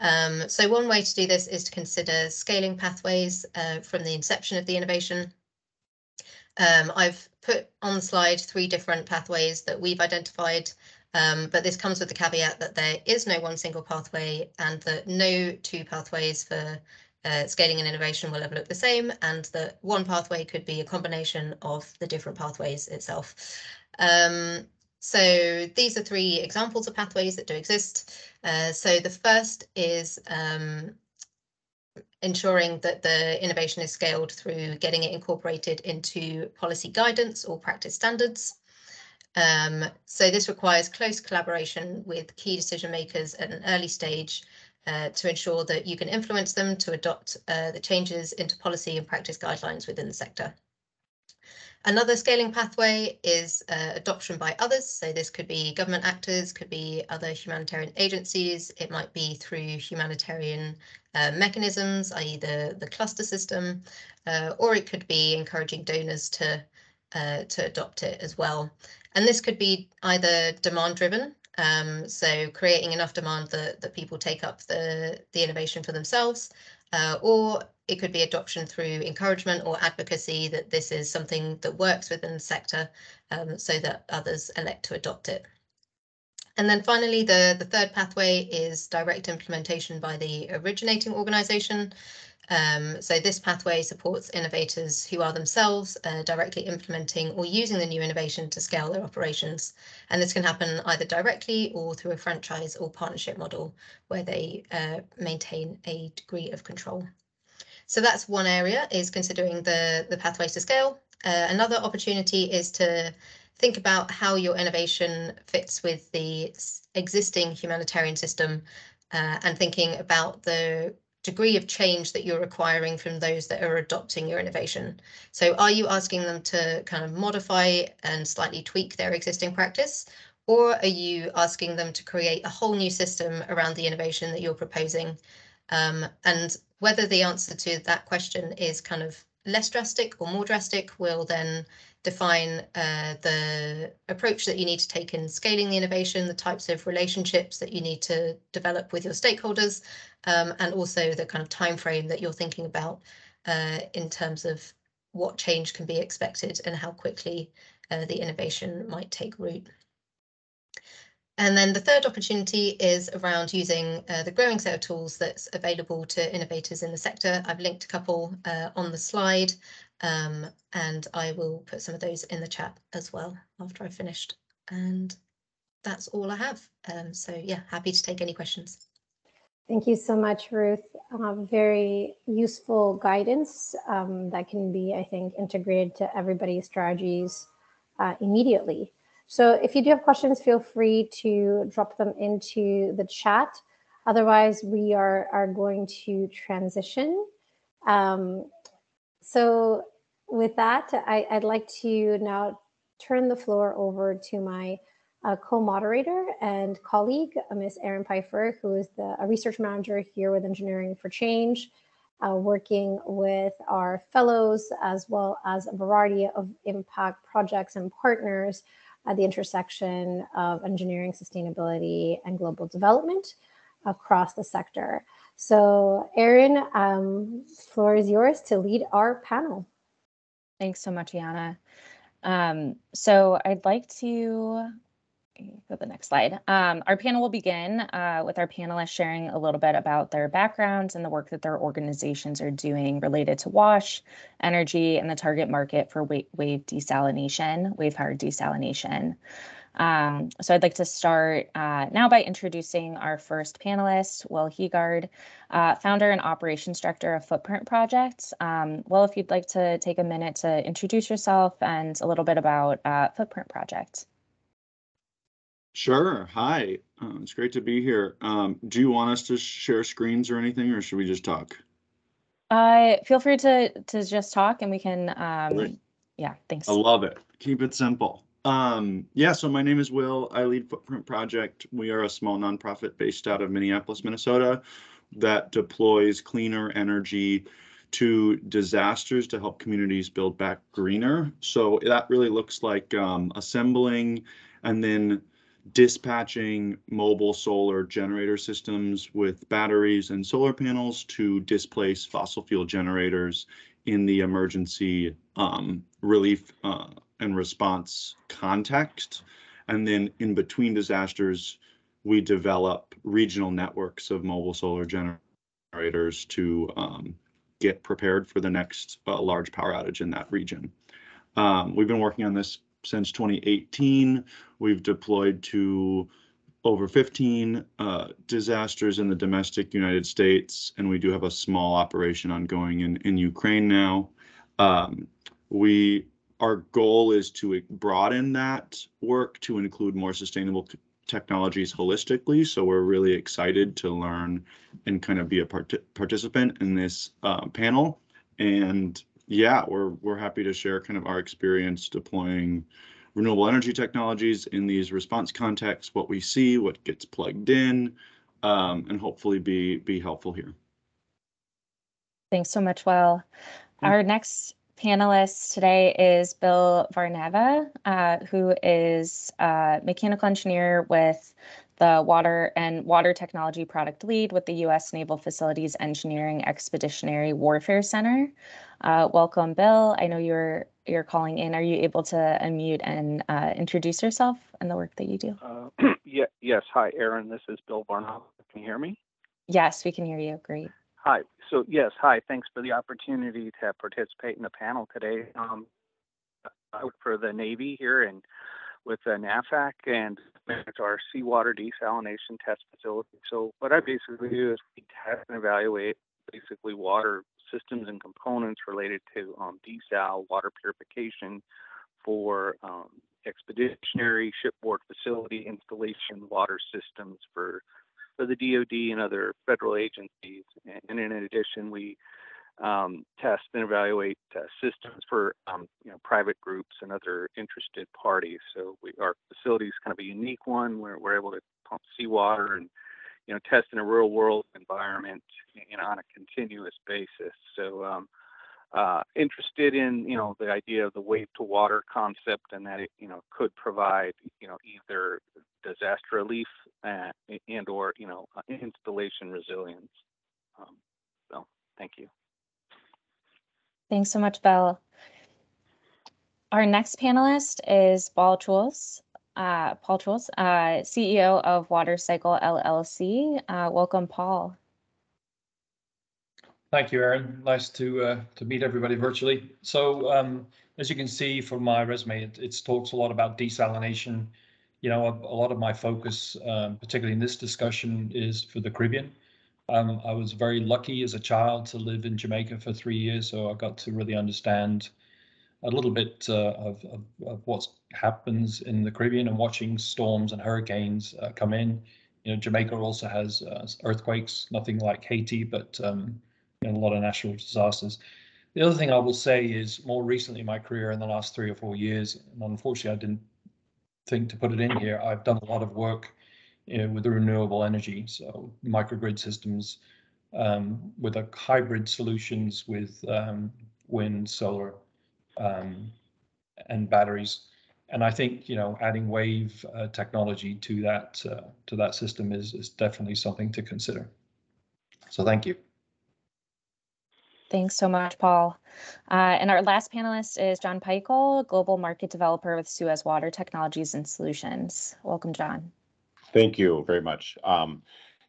Um, so one way to do this is to consider scaling pathways uh, from the inception of the innovation. Um, I've put on the slide three different pathways that we've identified, um, but this comes with the caveat that there is no one single pathway and that no two pathways for uh, scaling and innovation will ever look the same, and that one pathway could be a combination of the different pathways itself. Um, so these are three examples of pathways that do exist. Uh, so the first is um, ensuring that the innovation is scaled through getting it incorporated into policy guidance or practice standards. Um, so this requires close collaboration with key decision makers at an early stage uh, to ensure that you can influence them to adopt uh, the changes into policy and practice guidelines within the sector. Another scaling pathway is uh, adoption by others. So this could be government actors, could be other humanitarian agencies. It might be through humanitarian uh, mechanisms, that is the, the cluster system, uh, or it could be encouraging donors to, uh, to adopt it as well. And this could be either demand driven, um, so creating enough demand that, that people take up the, the innovation for themselves, uh, or it could be adoption through encouragement or advocacy that this is something that works within the sector um, so that others elect to adopt it. And then finally, the, the third pathway is direct implementation by the originating organisation. Um, so this pathway supports innovators who are themselves uh, directly implementing or using the new innovation to scale their operations. And this can happen either directly or through a franchise or partnership model where they uh, maintain a degree of control. So that's one area, is considering the, the pathways to scale. Uh, another opportunity is to think about how your innovation fits with the existing humanitarian system uh, and thinking about the degree of change that you're requiring from those that are adopting your innovation. So are you asking them to kind of modify and slightly tweak their existing practice, or are you asking them to create a whole new system around the innovation that you're proposing? Um, and whether the answer to that question is kind of less drastic or more drastic will then define uh, the approach that you need to take in scaling the innovation, the types of relationships that you need to develop with your stakeholders, um, and also the kind of time frame that you're thinking about uh, in terms of what change can be expected and how quickly uh, the innovation might take root. And then the third opportunity is around using uh, the growing set of tools that's available to innovators in the sector. I've linked a couple uh, on the slide, um, and I will put some of those in the chat as well after I've finished. And that's all I have. Um, so yeah, happy to take any questions. Thank you so much, Ruth. Um, very useful guidance um, that can be, I think, integrated to everybody's strategies uh, immediately. So if you do have questions, feel free to drop them into the chat. Otherwise, we are, are going to transition. Um, so with that, I, I'd like to now turn the floor over to my uh, co-moderator and colleague, Miz Erin Pfeiffer, who is the, a research manager here with Engineering for Change, uh, working with our fellows as well as a variety of impact projects and partners at the intersection of engineering, sustainability, and global development across the sector. So Erin, um, floor is yours to lead our panel. Thanks so much, Yana. Um, so I'd like to go to the next slide. Um, our panel will begin uh, with our panelists sharing a little bit about their backgrounds and the work that their organizations are doing related to WASH, energy, and the target market for wave, wave desalination, wave powered desalination. Um, so I'd like to start uh, now by introducing our first panelist, Will Heegaard, uh, founder and operations director of Footprint Project. Um, Will, if you'd like to take a minute to introduce yourself and a little bit about uh, Footprint Project. Sure. Hi. Um, it's great to be here. Um, do you want us to share screens or anything, or should we just talk? Uh, feel free to to just talk, and we can. Um, right. Yeah. Thanks. I love it. Keep it simple. Um, yeah. So my name is Will. I lead Footprint Project. We are a small nonprofit based out of Minneapolis, Minnesota, that deploys cleaner energy to disasters to help communities build back greener. So that really looks like um, assembling and then dispatching mobile solar generator systems with batteries and solar panels to displace fossil fuel generators in the emergency um, relief uh, and response context. And then in between disasters, we develop regional networks of mobile solar generators to um, get prepared for the next uh, large power outage in that region. Um, we've been working on this since twenty eighteen. We've deployed to over fifteen uh, disasters in the domestic United States, and we do have a small operation ongoing in, in Ukraine now. Um, we, our goal is to broaden that work to include more sustainable technologies holistically, so we're really excited to learn and kind of be a part participant in this uh, panel. And yeah, we're we're happy to share kind of our experience deploying renewable energy technologies in these response contexts, what we see, what gets plugged in, um, and hopefully be be helpful here. Thanks so much, Will. Thank Our next panelist today is Bill Varneva, uh, who is a mechanical engineer with the Water and Water Technology Product Lead with the U S Naval Facilities Engineering Expeditionary Warfare Center. Uh, welcome, Bill. I know you're you're calling in. Are you able to unmute and uh, introduce yourself and the work that you do? Uh, yeah, yes. Hi, Erin. This is Bill Varneva. Can you hear me? Yes, we can hear you. Great. Hi. So yes, hi. Thanks for the opportunity to participate in the panel today. Um, I work for the Navy here and with the NAFAC and it's our seawater desalination test facility. So what I basically do is we test and evaluate basically water systems and components related to um, desal, water purification for um, expeditionary shipboard facility installation water systems for, for the D O D and other federal agencies. And, and in addition, we um, test and evaluate uh, systems for um, you know, private groups and other interested parties. So we, our facility is kind of a unique one where we're able to pump seawater and you know test in a real world environment and on a continuous basis. So um, uh, interested in you know the idea of the wave to water concept, and that it you know could provide you know either disaster relief and, and or you know installation resilience. Um, so thank you. Thanks so much, Bill. Our next panelist is Paul Choules. Uh, Paul Choules, uh, C E O of Water Cycle L L C. Uh, welcome, Paul. Thank you, Erin. Nice to uh, to meet everybody virtually. So, um, as you can see from my resume, it, it talks a lot about desalination. You know, a, a lot of my focus, um, particularly in this discussion, is for the Caribbean. Um, I was very lucky as a child to live in Jamaica for three years, so I got to really understand a little bit uh, of, of, of what happens in the Caribbean, and watching storms and hurricanes uh, come in. You know, Jamaica also has uh, earthquakes, nothing like Haiti, but um, you know, a lot of natural disasters. The other thing I will say is, more recently in my career, in the last three or four years, and unfortunately I didn't think to put it in here, I've done a lot of work you know, with the renewable energy, so microgrid systems, um, with a hybrid solutions with um, wind, solar, Um, and batteries, and I think you know adding wave uh, technology to that uh, to that system is is definitely something to consider. So thank you. Thanks so much, Paul. Uh, and our last panelist is John Peichel, global market developer with Suez Water Technologies and Solutions. Welcome, John. Thank you very much. Um,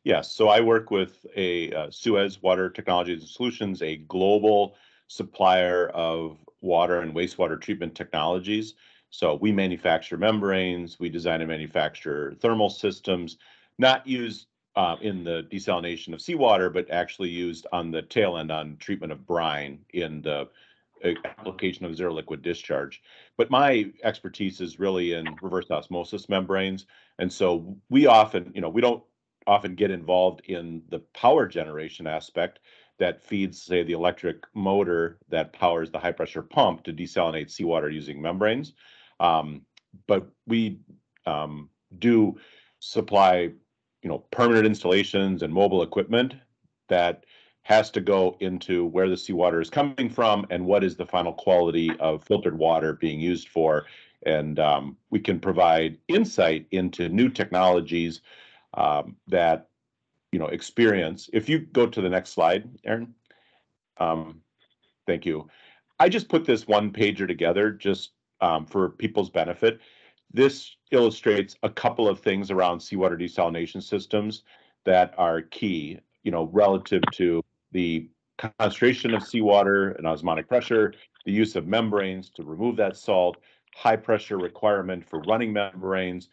yes, so I work with a uh, Suez Water Technologies and Solutions, a global supplier of water and wastewater treatment technologies. So we manufacture membranes, we design and manufacture thermal systems, not used uh, in the desalination of seawater, but actually used on the tail end on treatment of brine in the application of zero liquid discharge. But my expertise is really in reverse osmosis membranes. And so we often, you know, we don't often get involved in the power generation aspect that feeds, say, the electric motor that powers the high pressure pump to desalinate seawater using membranes. Um, but we um, do supply, you know, permanent installations and mobile equipment that has to go into where the seawater is coming from and what is the final quality of filtered water being used for. And um, we can provide insight into new technologies um, that you know, experience. If you go to the next slide, Erin, um, thank you. I just put this one pager together just um, for people's benefit. This illustrates a couple of things around seawater desalination systems that are key, you know, relative to the concentration of seawater and osmotic pressure, the use of membranes to remove that salt, high pressure requirement for running membranes,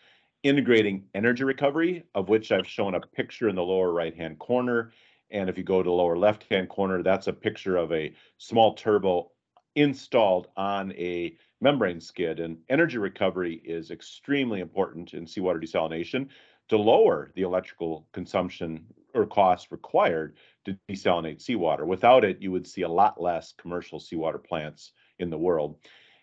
integrating energy recovery, of which I've shown a picture in the lower right-hand corner. And if you go to the lower left-hand corner, that's a picture of a small turbo installed on a membrane skid. And energy recovery is extremely important in seawater desalination to lower the electrical consumption or cost required to desalinate seawater. Without it, you would see a lot less commercial seawater plants in the world.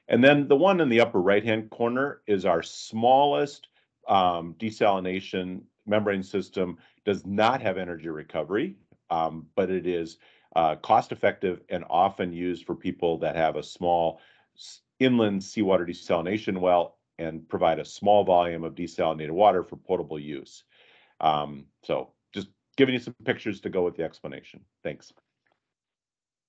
And then the one in the upper right-hand corner is our smallest Um, desalination membrane system. Does not have energy recovery, um, but it is uh, cost effective and often used for people that have a small inland seawater desalination well and provide a small volume of desalinated water for potable use. Um, so just giving you some pictures to go with the explanation. Thanks.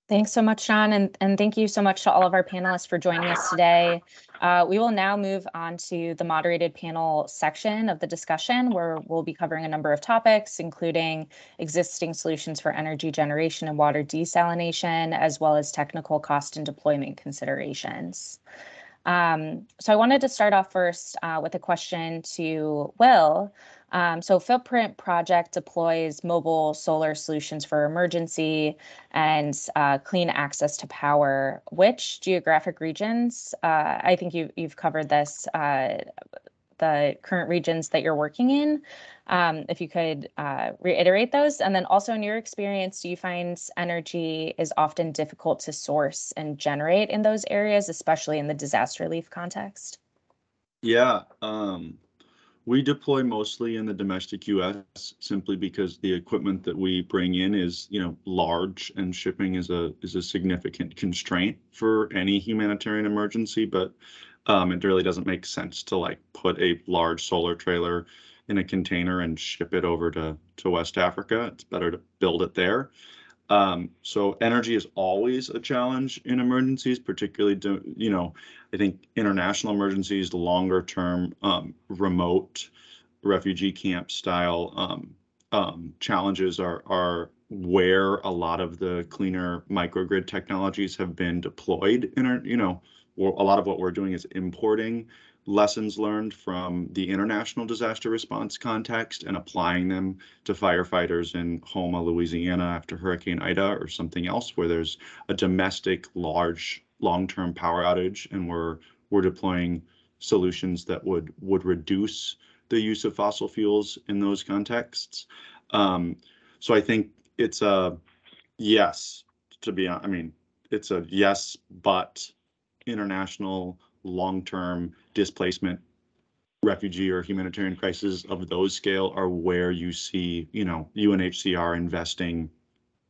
Thanks so much, John, and, and thank you so much to all of our panelists for joining us today. Uh, we will now move on to the moderated panel section of the discussion, where we'll be covering a number of topics, including existing solutions for energy generation and water desalination, as well as technical cost and deployment considerations. Um, so I wanted to start off first uh, with a question to Will. Um, so Footprint Project deploys mobile solar solutions for emergency and uh, clean access to power. Which geographic regions, uh, I think you, you've covered this, uh, the current regions that you're working in, um, if you could uh, reiterate those. And then also in your experience, do you find energy is often difficult to source and generate in those areas, especially in the disaster relief context? Yeah, um, we deploy mostly in the domestic U S simply because the equipment that we bring in is, you know, large, and shipping is a is a significant constraint for any humanitarian emergency. But um, it really doesn't make sense to like put a large solar trailer in a container and ship it over to to West Africa. It's better to build it there. Um, so energy is always a challenge in emergencies, particularly, to, you know, I think international emergencies, longer term, um, remote refugee camp style um, um, challenges are, are where a lot of the cleaner microgrid technologies have been deployed in our, you know, or a lot of what we're doing is importing lessons learned from the international disaster response context and applying them to firefighters in Houma, Louisiana after Hurricane Ida or something else where there's a domestic large long-term power outage, and we're we're deploying solutions that would would reduce the use of fossil fuels in those contexts. Um, so I think it's a yes to be I mean it's a yes but international long-term displacement, refugee or humanitarian crises of those scale are where you see, you know, U N H C R investing,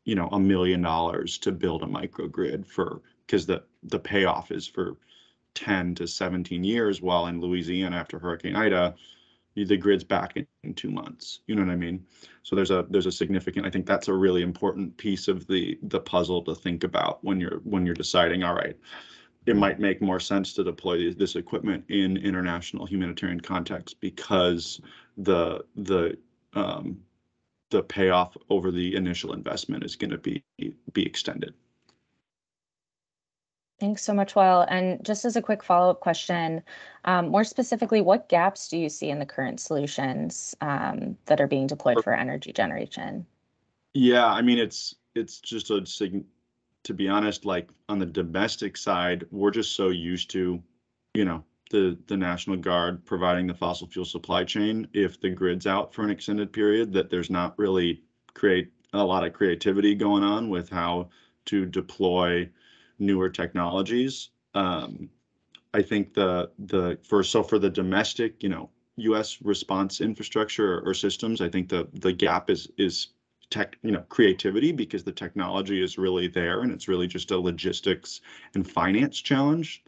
you know, a million dollars to build a microgrid for, because the, the payoff is for ten to seventeen years, while in Louisiana after Hurricane Ida, the grid's back in, in two months. You know what I mean? So there's a there's a significant, I think that's a really important piece of the the puzzle to think about when you're when you're deciding, all right, it might make more sense to deploy this equipment in international humanitarian context because the the um, the payoff over the initial investment is going to be be extended. Thanks so much, Will. And just as a quick follow-up question, um, more specifically, what gaps do you see in the current solutions um, that are being deployed for energy generation? Yeah, I mean, it's it's just a significant. To be honest, like on the domestic side, we're just so used to, you know, the, the National Guard providing the fossil fuel supply chain if the grid's out for an extended period that there's not really create a lot of creativity going on with how to deploy newer technologies. Um, I think the the for so for the domestic, you know, U S response infrastructure or, or systems, I think the the gap is is. Tech, you know, creativity, because the technology is really there and it's really just a logistics and finance challenge.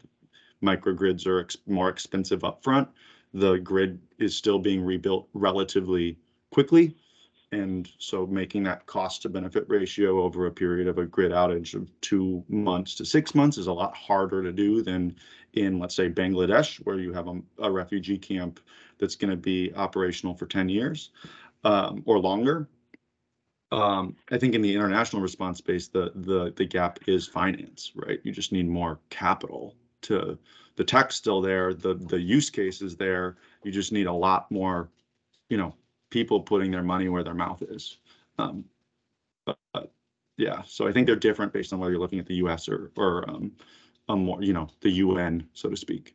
Microgrids are ex more expensive upfront. The grid is still being rebuilt relatively quickly. And so making that cost to benefit ratio over a period of a grid outage of two months to six months is a lot harder to do than in, let's say, Bangladesh, where you have a, a refugee camp that's going to be operational for ten years um, or longer. Um, I think in the international response space, the, the the gap is finance, right? You just need more capital to, the tech's still there, the the use case is there. You just need a lot more, you know, people putting their money where their mouth is. Um, but, but yeah, so I think they're different based on whether you're looking at the U S or or um, a more, you know, the U N, so to speak.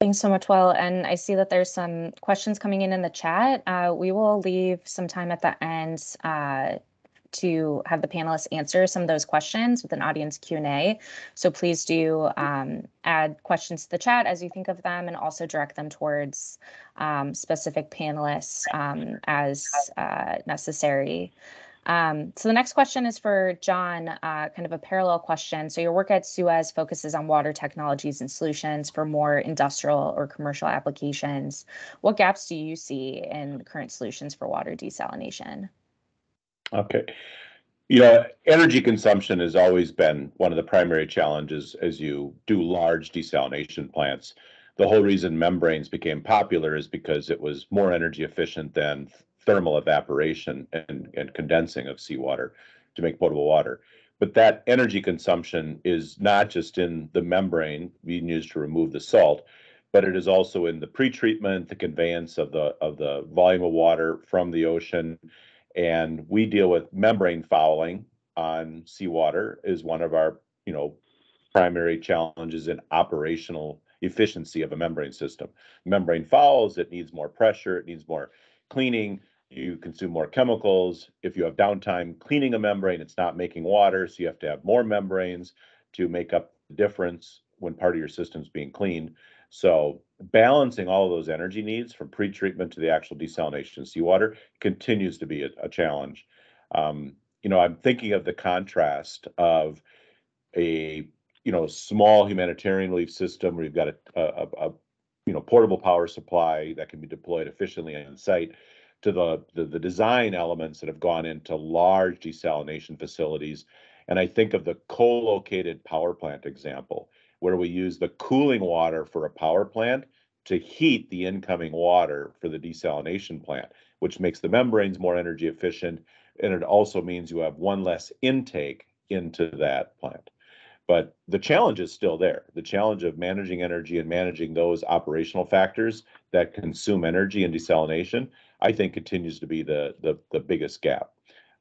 Thanks so much, Will. And I see that there's some questions coming in in the chat. Uh, we will leave some time at the end uh, to have the panelists answer some of those questions with an audience Q and A. So please do um, add questions to the chat as you think of them, and also direct them towards um, specific panelists um, as uh, necessary. Um, so the next question is for John, uh, kind of a parallel question. So your work at Suez focuses on water technologies and solutions for more industrial or commercial applications. What gaps do you see in current solutions for water desalination? Okay. You know, energy consumption has always been one of the primary challenges as you do large desalination plants. The whole reason membranes became popular is because it was more energy efficient than thermal evaporation and, and condensing of seawater to make potable water. But that energy consumption is not just in the membrane being used to remove the salt, but it is also in the pretreatment, the conveyance of the of the volume of water from the ocean. And we deal with membrane fouling on seawater is one of our, you know, primary challenges in operational efficiency of a membrane system. Membrane fouls, it needs more pressure, it needs more cleaning, you consume more chemicals. If you have downtime cleaning a membrane, it's not making water, so you have to have more membranes to make up the difference when part of your system's being cleaned. So balancing all of those energy needs from pre-treatment to the actual desalination of seawater continues to be a, a challenge. Um, you know, I'm thinking of the contrast of a, you know, small humanitarian relief system where you've got a, a, a you know, portable power supply that can be deployed efficiently on site to the, the, the design elements that have gone into large desalination facilities. And I think of the co-located power plant example, where we use the cooling water for a power plant to heat the incoming water for the desalination plant, which makes the membranes more energy efficient. And it also means you have one less intake into that plant. But the challenge is still there. The challenge of managing energy and managing those operational factors that consume energy in desalination, I think continues to be the, the, the biggest gap.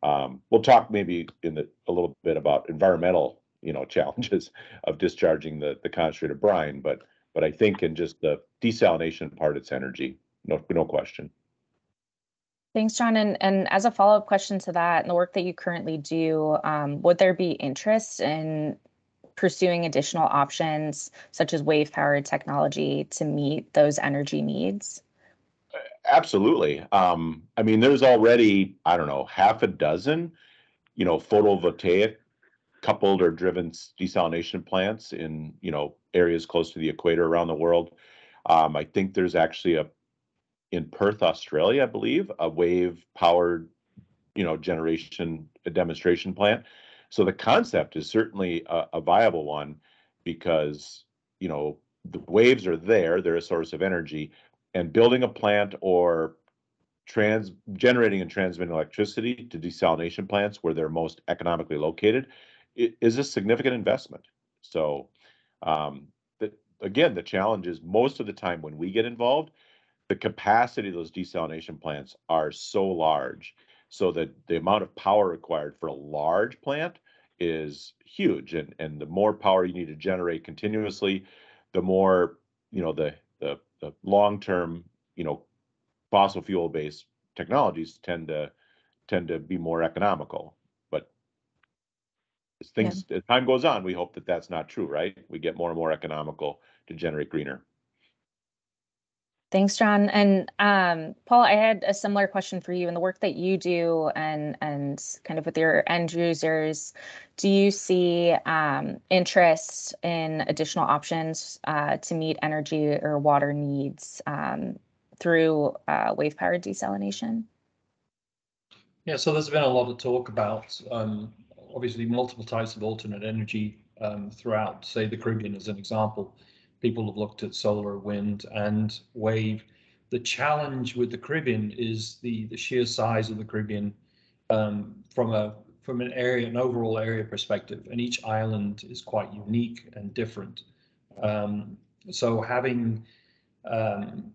Um, we'll talk maybe in the, a little bit about environmental you know, challenges of discharging the, the concentrated brine, but but I think in just the desalination part, it's energy, no, no question. Thanks, John. And, and as a follow-up question to that, and the work that you currently do, um, would there be interest in pursuing additional options such as wave-powered technology to meet those energy needs? Absolutely. Um, I mean, there's already, I don't know, half a dozen, you know, photovoltaic coupled or driven desalination plants in, you know, areas close to the equator around the world. Um, I think there's actually a, in Perth, Australia, I believe, a wave powered, you know, generation a demonstration plant. So the concept is certainly a, a viable one because, you know, the waves are there, they're a source of energy, and building a plant or trans generating and transmitting electricity to desalination plants where they're most economically located is a significant investment. So um, the, again, the challenge is most of the time when we get involved, the capacity of those desalination plants are so large. So that the amount of power required for a large plant is huge. And, and the more power you need to generate continuously, the more, you know, the, the, the long-term, you know, fossil fuel-based technologies tend to, tend to be more economical. Things, yeah. As time goes on, we hope that that's not true, right? We get more and more economical to generate greener. Thanks, John. And um, Paul, I had a similar question for you. In the work that you do and and kind of with your end users, do you see um, interest in additional options uh, to meet energy or water needs um, through uh, wave-powered desalination? Yeah, so there's been a lot of talk about um, obviously multiple types of alternate energy um, throughout, say, the Caribbean as an example. People have looked at solar, wind, and wave. The challenge with the Caribbean is the, the sheer size of the Caribbean um, from a from an area, an overall area perspective, and each island is quite unique and different. Um, so having um,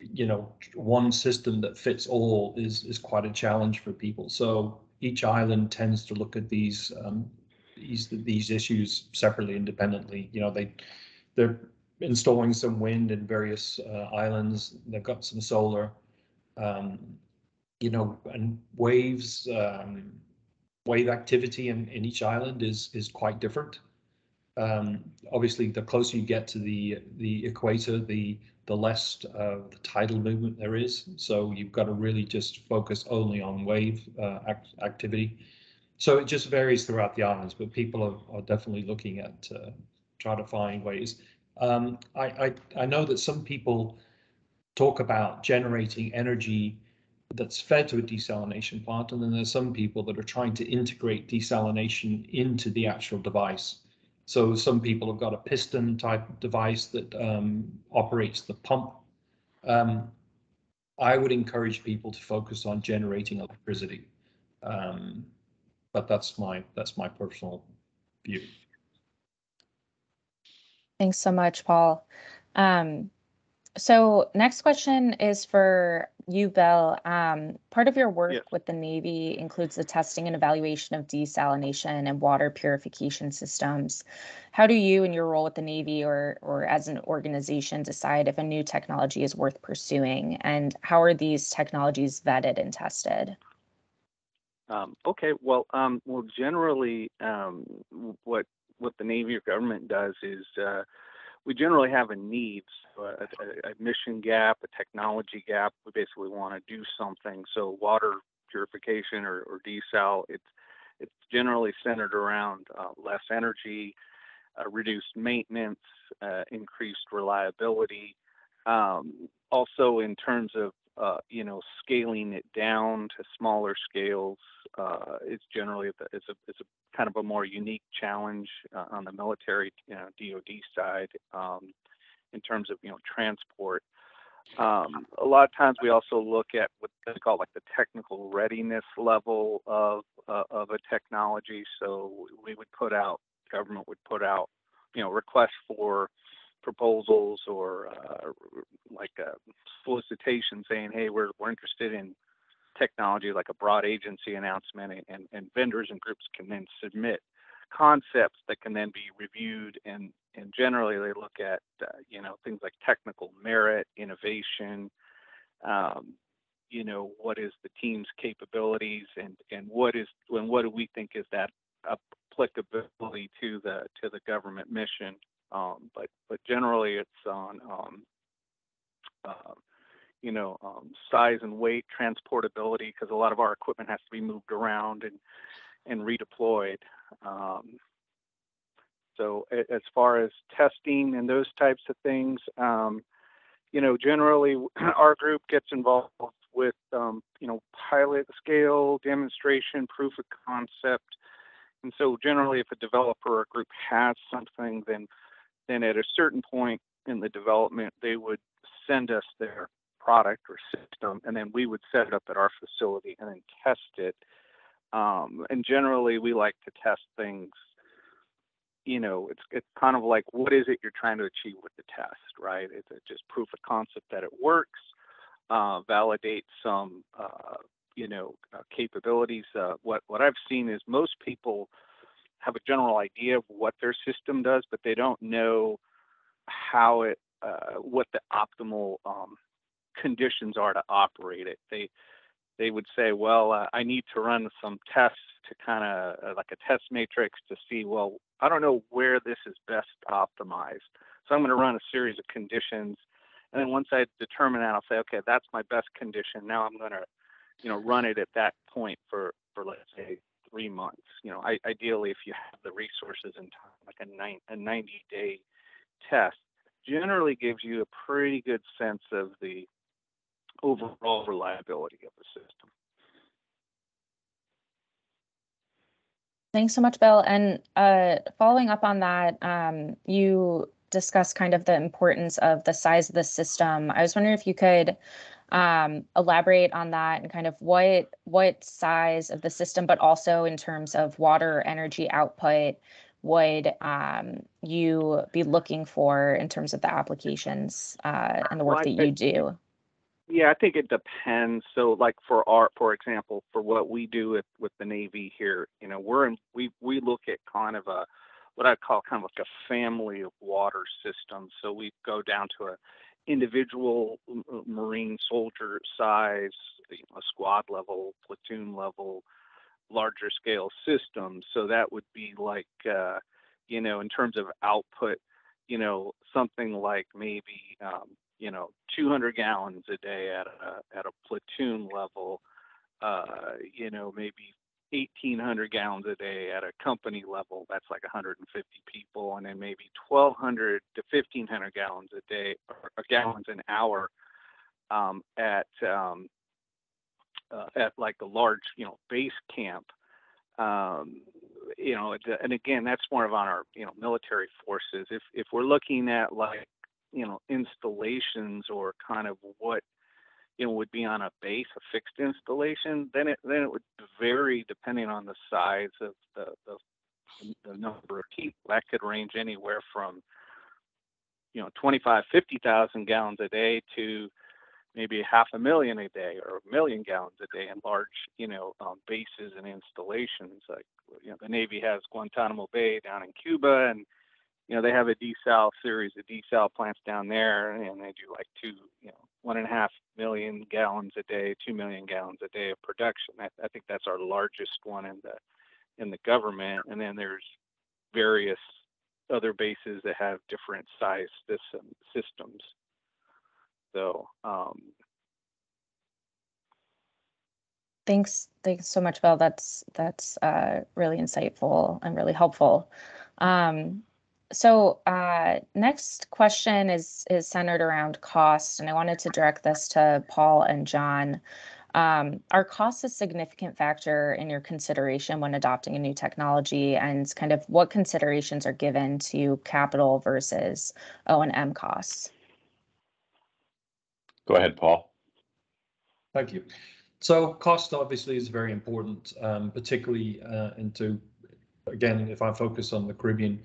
you know, one system that fits all is is quite a challenge for people. So each island tends to look at these um, these these issues separately, independently. You know, they they're installing some wind in various uh, islands. They've got some solar, um, you know, and waves um, wave activity in, in each island is is quite different. Um, obviously, the closer you get to the the equator, the the less uh, the tidal movement there is. So you've got to really just focus only on wave uh, act activity. So it just varies throughout the islands, but people are, are definitely looking at uh, trying to find ways. Um, I, I, I know that some people talk about generating energy that's fed to a desalination plant, and then there's some people that are trying to integrate desalination into the actual device. So some people have got a piston type device that um, operates the pump. Um, I would encourage people to focus on generating electricity, um, but that's my that's my personal view. Thanks so much, Paul. Um, So next question is for you, Bill. Um, part of your work yes. with the Navy includes the testing and evaluation of desalination and water purification systems. How do you, in your role with the Navy or, or as an organization, decide if a new technology is worth pursuing? And how are these technologies vetted and tested? Um, okay, well, um, well, generally um, what, what the Navy or government does is uh, we generally have a need, so a, a, a mission gap, a technology gap. We basically want to do something. So water purification or, or desal, it's it's generally centered around uh, less energy, uh, reduced maintenance, uh, increased reliability. Um, also, in terms of uh, you know scaling it down to smaller scales, uh, it's generally it's a it's a kind of a more unique challenge uh, on the military, you know, D O D side um, in terms of, you know, transport. Um, a lot of times we also look at what they call like the technical readiness level of, uh, of a technology. So we would put out, government would put out, you know, requests for proposals or uh, like a solicitation saying, hey, we're, we're interested in technology, like a broad agency announcement, and, and vendors and groups can then submit concepts that can then be reviewed, and and generally they look at uh, you know things like technical merit, innovation, um, you know what is the team's capabilities, and and what is when what do we think is that applicability to the to the government mission, um, but but generally it's on um, uh, you know, um, size and weight, transportability, because a lot of our equipment has to be moved around and, and redeployed. Um, so as far as testing and those types of things, um, you know, generally our group gets involved with, um, you know, pilot scale, demonstration, proof of concept. And so generally if a developer or group has something, then, then at a certain point in the development, they would send us their product or system, and then we would set it up at our facility and then test it. Um, and generally, we like to test things. You know, it's it's kind of like, what is it you're trying to achieve with the test, right? Is it just proof of concept that it works? Uh, validate some, uh, you know, uh, capabilities. Uh, what what I've seen is most people have a general idea of what their system does, but they don't know how it, uh, what the optimal um, conditions are to operate it. They they would say, well, uh, I need to run some tests to kind of uh, like a test matrix to see, well, I don't know where this is best optimized. So I'm going to run a series of conditions. And then once I determine that, I'll say, okay, that's my best condition. Now I'm going to, you know, run it at that point for, for let's say three months. You know, I, ideally, if you have the resources and time, like a, nine, a ninety day test generally gives you a pretty good sense of the overall reliability of the system. Thanks so much, Bill. And uh, following up on that, um, you discussed kind of the importance of the size of the system. I was wondering if you could um, elaborate on that and kind of what what size of the system, but also in terms of water energy output, would um, you be looking for in terms of the applications uh, and the work well, that you do? Yeah, I think it depends. So, like for our, for example, for what we do with, with the Navy here, you know, we're in, we we look at kind of a what I call kind of like a family of water systems. So we go down to a individual Marine soldier size, you know, a squad level, platoon level, larger scale systems. So that would be like, uh, you know, in terms of output, you know, something like maybe. Um, you know, two hundred gallons a day at a, at a platoon level, uh, you know, maybe eighteen hundred gallons a day at a company level, that's like one hundred fifty people, and then maybe twelve hundred to fifteen hundred gallons a day, or, or gallons an hour um, at, um, uh, at like a large, you know, base camp. Um, you know, and again, that's more of on our, you know, military forces. If, if we're looking at like, you know, installations or kind of what, you know, would be on a base, a fixed installation, then it then it would vary depending on the size of the, the, the number of people. That could range anywhere from, you know, twenty-five, fifty thousand gallons a day to maybe half a million a day or a million gallons a day in large, you know, um, bases and installations. Like, you know, the Navy has Guantanamo Bay down in Cuba, and, you know, they have a desal series of desal plants down there, and they do like two, you know, one and a half million gallons a day, two million gallons a day of production. I, I think that's our largest one in the in the government. And then there's various other bases that have different size system, systems. So, um, thanks, thanks so much, Bill. That's that's uh, really insightful and really helpful. Um, so, uh, next question is is centered around cost, and I wanted to direct this to Paul and John. Um, are costs a significant factor in your consideration when adopting a new technology, and kind of what considerations are given to capital versus O and M costs? Go ahead, Paul. Thank you. So cost obviously is very important, um, particularly uh, into, again, if I focus on the Caribbean,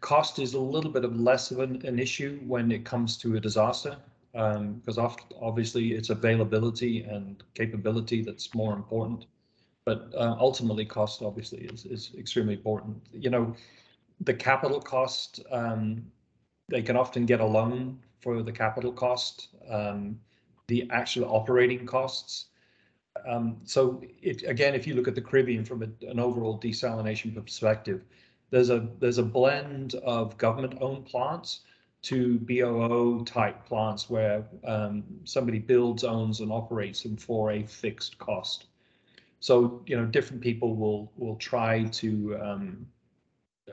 cost is a little bit of less of an, an issue when it comes to a disaster, because um, obviously it's availability and capability that's more important. But uh, ultimately cost obviously is, is extremely important. You know, the capital cost, um, they can often get a loan for the capital cost, um, the actual operating costs. Um, so it, again, if you look at the Caribbean from a, an overall desalination perspective, there's a there's a blend of government-owned plants to B O O-type plants where um, somebody builds, owns, and operates them for a fixed cost. So you know, different people will will try to um,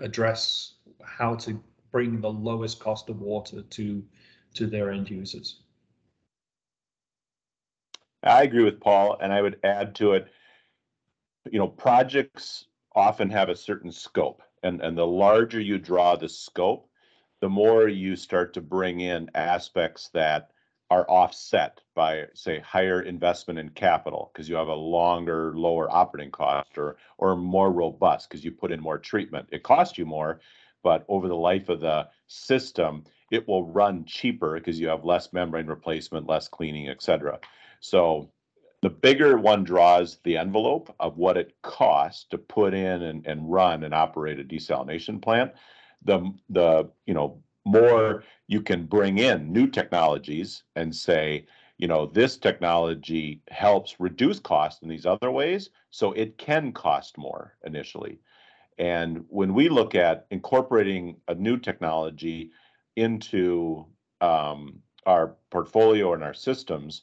address how to bring the lowest cost of water to. to their end users. I agree with Paul, and I would add to it, you know, projects often have a certain scope, and, and the larger you draw the scope, the more you start to bring in aspects that are offset by, say, higher investment in capital, because you have a longer, lower operating cost, or, or more robust, because you put in more treatment. It costs you more, but over the life of the system, it will run cheaper because you have less membrane replacement, less cleaning, et cetera. So the bigger one draws the envelope of what it costs to put in and, and run and operate a desalination plant, the, the you know, more you can bring in new technologies and say, you know, this technology helps reduce cost in these other ways, so it can cost more initially. And when we look at incorporating a new technology into um, our portfolio and our systems,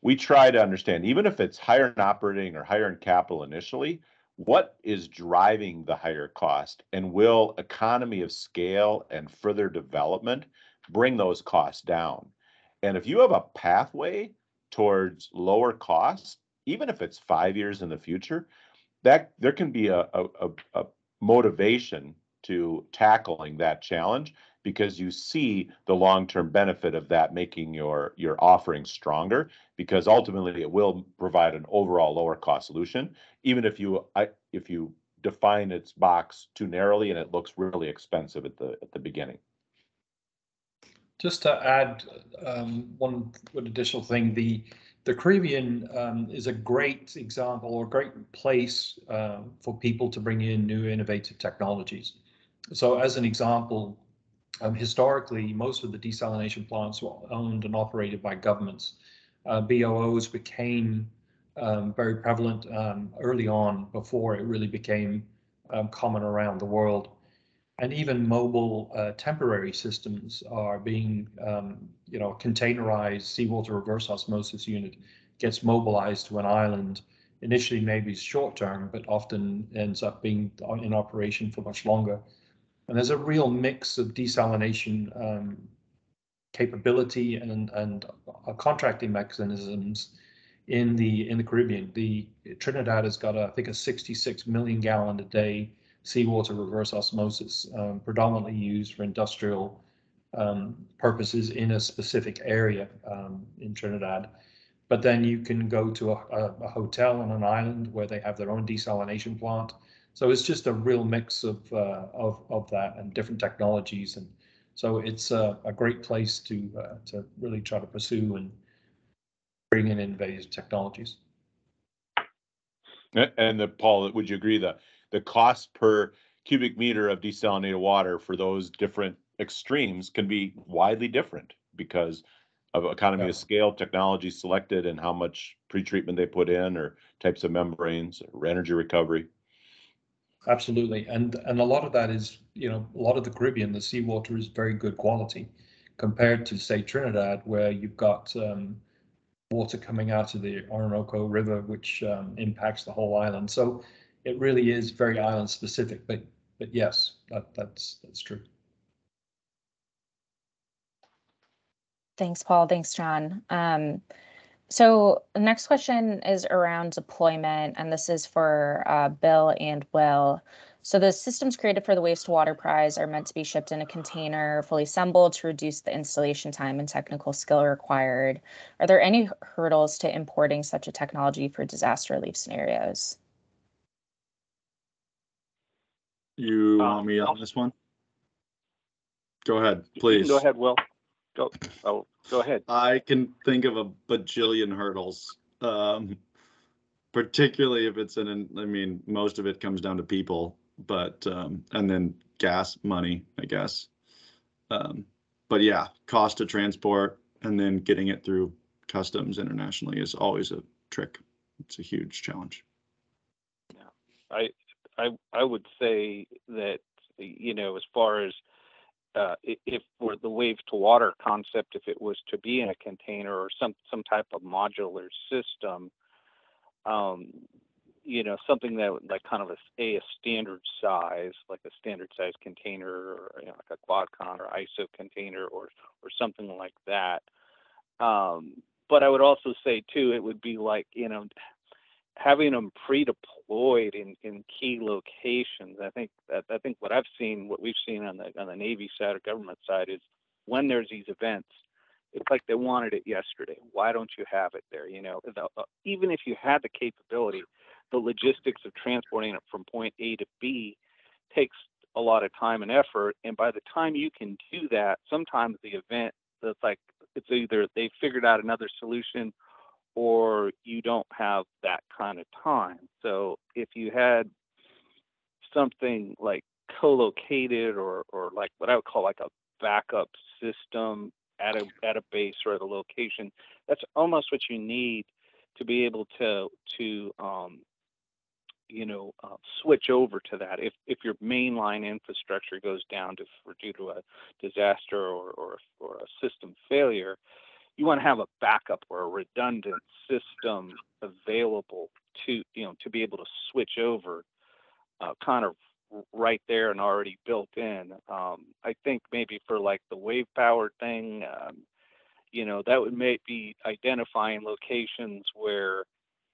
we try to understand, even if it's higher in operating or higher in capital initially, what is driving the higher cost, and will economy of scale and further development bring those costs down? And if you have a pathway towards lower costs, even if it's five years in the future, that there can be a, a, a motivation to tackling that challenge, because you see the long-term benefit of that making your, your offering stronger, because ultimately it will provide an overall lower cost solution, even if you if you define its box too narrowly and it looks really expensive at the at the beginning. Just to add um, one, one additional thing, the the Caribbean um, is a great example or great place uh, for people to bring in new innovative technologies. So as an example, Um, historically, most of the desalination plants were owned and operated by governments. Uh, B O Os became um, very prevalent um, early on, before it really became um, common around the world. And even mobile uh, temporary systems are being, um, you know, containerized. Seawater reverse osmosis unit gets mobilized to an island. Initially, maybe short term, but often ends up being in operation for much longer. And there's a real mix of desalination um, capability and and uh, contracting mechanisms in the in the Caribbean. The Trinidad has got, a, I think, a sixty-six million gallon a day seawater reverse osmosis, um, predominantly used for industrial um, purposes in a specific area um, in Trinidad. But then you can go to a, a, a hotel on an island where they have their own desalination plant. So it's just a real mix of, uh, of of that and different technologies and So it's a, a great place to uh, to really try to pursue and bring in innovative technologies. And the, Paul, would you agree that the cost per cubic meter of desalinated water for those different extremes can be widely different because of economy yeah. of scale, technology selected, and how much pretreatment they put in, or types of membranes, or energy recovery? Absolutely, and and a lot of that is, you know, a lot of the Caribbean, the seawater is very good quality compared to, say, Trinidad, where you've got um, water coming out of the Orinoco River, which um, impacts the whole island. So it really is very island specific, but but yes, that, that's that's true. Thanks, Paul. Thanks, John. Um, So the next question is around deployment, and this is for uh, Bill and Will. So the systems created for the Waves to Water Prize are meant to be shipped in a container, fully assembled to reduce the installation time and technical skill required. Are there any hurdles to importing such a technology for disaster relief scenarios? You want me on this one? Go ahead, please. Go ahead, Will. Go. Oh. Go ahead. I can think of a bajillion hurdles, um, particularly if it's in an, I mean, most of it comes down to people, but, um, and then gas money, I guess. Um, but yeah, cost to transport and then getting it through customs internationally is always a trick. It's a huge challenge. Yeah, I, I, I would say that, you know, as far as Uh, if for the wave to water concept, if it was to be in a container or some, some type of modular system, um, you know, something that would like kind of a, a standard size, like a standard size container, or you know, like a QuadCon or I S O container or, or something like that. Um, but I would also say too, it would be like, you know, having them pre-deployed in, in key locations. I think that, I think what I've seen, what we've seen on the on the Navy side or government side is when there's these events, it's like they wanted it yesterday. Why don't you have it there? You know, the, uh, even if you had the capability, the logistics of transporting it from point A to B takes a lot of time and effort. And by the time you can do that, sometimes the event that's like it's either they figured out another solution, or you don't have that kind of time. So if you had something like co-located or, or like what I would call like a backup system at a, at a base or at a location, that's almost what you need to be able to, to um, you know, uh, switch over to that. If, if your mainline infrastructure goes down to, for, due to a disaster or, or, or a system failure, you want to have a backup or a redundant system available to, you know, to be able to switch over uh, kind of right there and already built in. Um, I think maybe for like the wave power thing, um, you know, that would maybe be identifying locations where,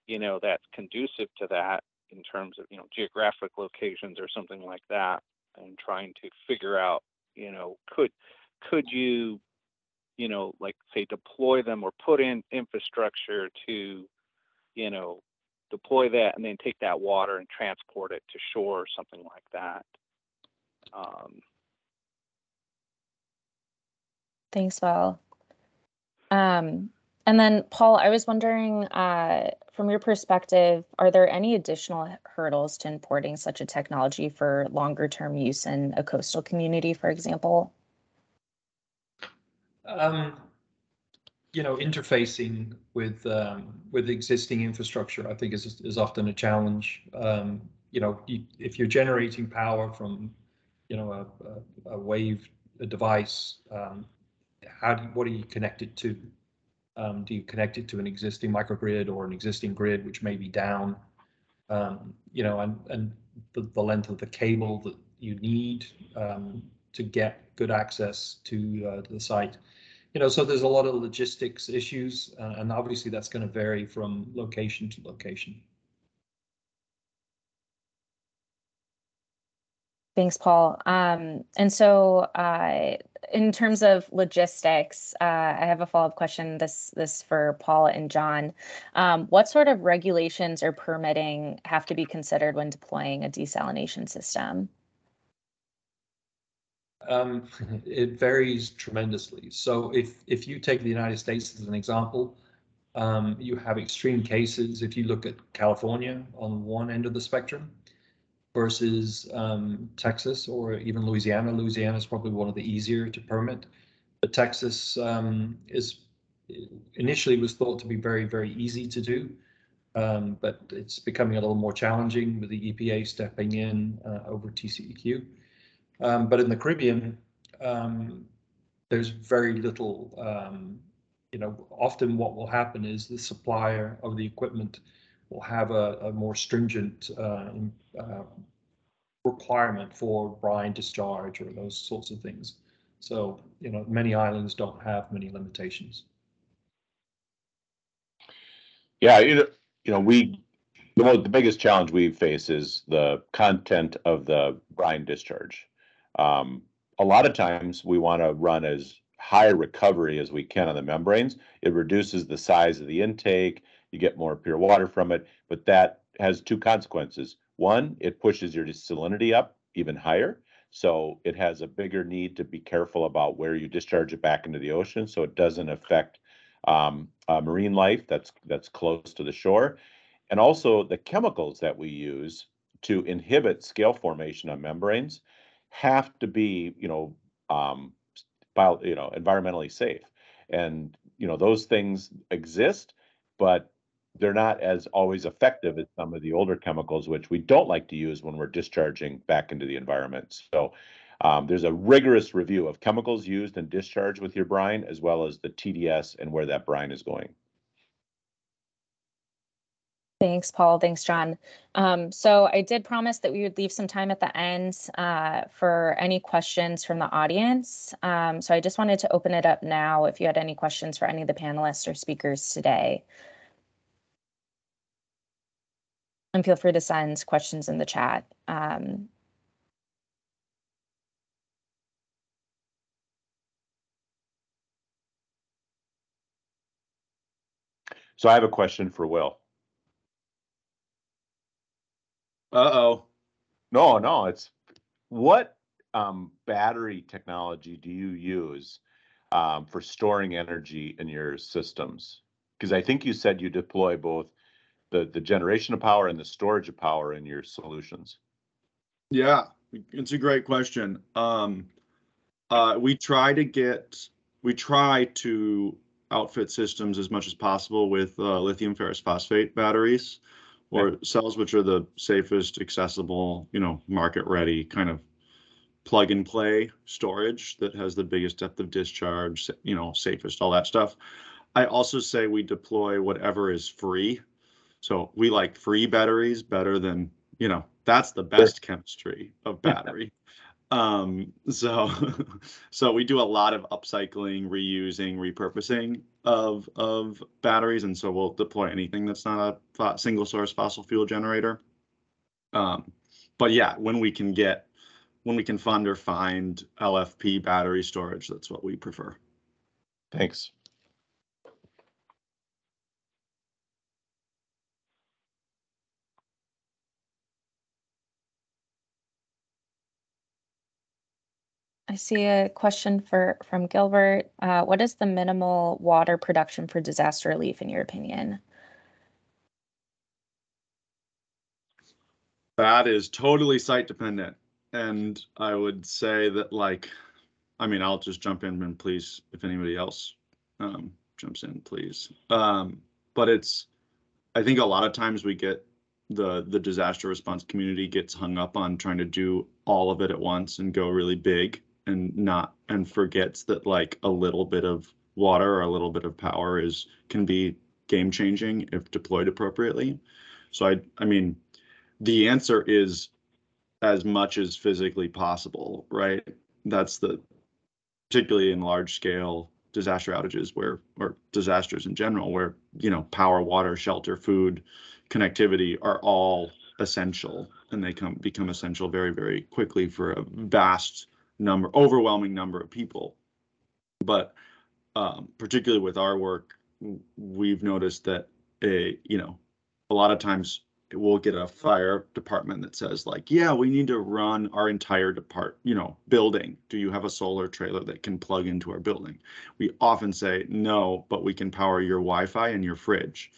you know, that's conducive to that in terms of, you know, geographic locations or something like that, and trying to figure out, you know, could, could you, you know, like say deploy them or put in infrastructure to, you know, deploy that and then take that water and transport it to shore or something like that. Um, Thanks, Val. Um, and then Paul, I was wondering uh, from your perspective, are there any additional hurdles to importing such a technology for longer term use in a coastal community, for example? Um, you know, interfacing with um, with existing infrastructure, I think, is is often a challenge. Um, you know, you, if you're generating power from, you know, a, a, a wave a device, um, how do you, what do you connect it to? Um, do you connect it to an existing microgrid or an existing grid which may be down? Um, you know, and and the, the length of the cable that you need um, to get good access to, uh, to the site. You know, so there's a lot of logistics issues, uh, and obviously that's going to vary from location to location. Thanks, Paul. Um, and so uh, in terms of logistics, uh, I have a follow-up question, this this for Paul and John. Um, what sort of regulations or permitting have to be considered when deploying a desalination system? Um, it varies tremendously. So if, if you take the United States as an example, um, you have extreme cases. If you look at California on one end of the spectrum versus um, Texas or even Louisiana, Louisiana is probably one of the easier to permit. But Texas um, is initially was thought to be very, very easy to do. Um, but it's becoming a little more challenging with the E P A stepping in uh, over T C E Q. Um, but in the Caribbean, um, there's very little, um, you know, often what will happen is the supplier of the equipment will have a, a more stringent uh, uh, requirement for brine discharge or those sorts of things. So, you know, many islands don't have many limitations. Yeah, you know, you know we the, most, the biggest challenge we face is the content of the brine discharge. Um, a lot of times we want to run as high recovery as we can on the membranes. It reduces the size of the intake. You get more pure water from it, but that has two consequences. One, it pushes your salinity up even higher. So it has a bigger need to be careful about where you discharge it back into the ocean, so it doesn't affect um, uh, marine life that's, that's close to the shore. And also the chemicals that we use to inhibit scale formation on membranes have to be, you know, um, bio, you know, environmentally safe, and you know those things exist, but they're not as always effective as some of the older chemicals, which we don't like to use when we're discharging back into the environment. So um, there's a rigorous review of chemicals used and discharged with your brine, as well as the T D S and where that brine is going. Thanks, Paul. Thanks, John. Um, so I did promise that we would leave some time at the end uh, for any questions from the audience. Um, so I just wanted to open it up now if you had any questions for any of the panelists or speakers today. And feel free to send questions in the chat. Um, so I have a question for Will. Uh-oh. No, no, it's what um, battery technology do you use um, for storing energy in your systems? Because I think you said you deploy both the, the generation of power and the storage of power in your solutions. Yeah, it's a great question. Um, uh, we try to get, we try to outfit systems as much as possible with uh, lithium ferrous phosphate batteries. Or cells, which are the safest, accessible, you know, market-ready kind of plug-and-play storage that has the biggest depth of discharge, you know, safest, all that stuff. I also say we deploy whatever is free. So we like free batteries better than, you know, that's the best chemistry of battery. um, so, so we do a lot of upcycling, reusing, repurposing of of batteries, and so we'll deploy anything that's not a single source fossil fuel generator. Um, but yeah, when we can get, when we can fund or find L F P battery storage, that's what we prefer. Thanks. I see a question for from Gilbert. Uh, what is the minimal water production for disaster relief, in your opinion? That is totally site dependent, and I would say that, like, I mean, I'll just jump in, and please, if anybody else um, jumps in, please. Um, but it's, I think a lot of times we get the the disaster response community gets hung up on trying to do all of it at once and go really big, and not and forgets that like a little bit of water or a little bit of power is can be game changing if deployed appropriately. So I I mean, the answer is as much as physically possible, right? That's the particularly in large scale disaster outages where or disasters in general where, you know, power, water, shelter, food, connectivity are all essential, and they come become essential very, very quickly for a vast number, overwhelming number of people. But um, particularly with our work, we've noticed that a you know a lot of times we'll get a fire department that says like, yeah, we need to run our entire depart, you know, building. Do you have a solar trailer that can plug into our building? We often say no, but we can power your Wi-Fi and your fridge.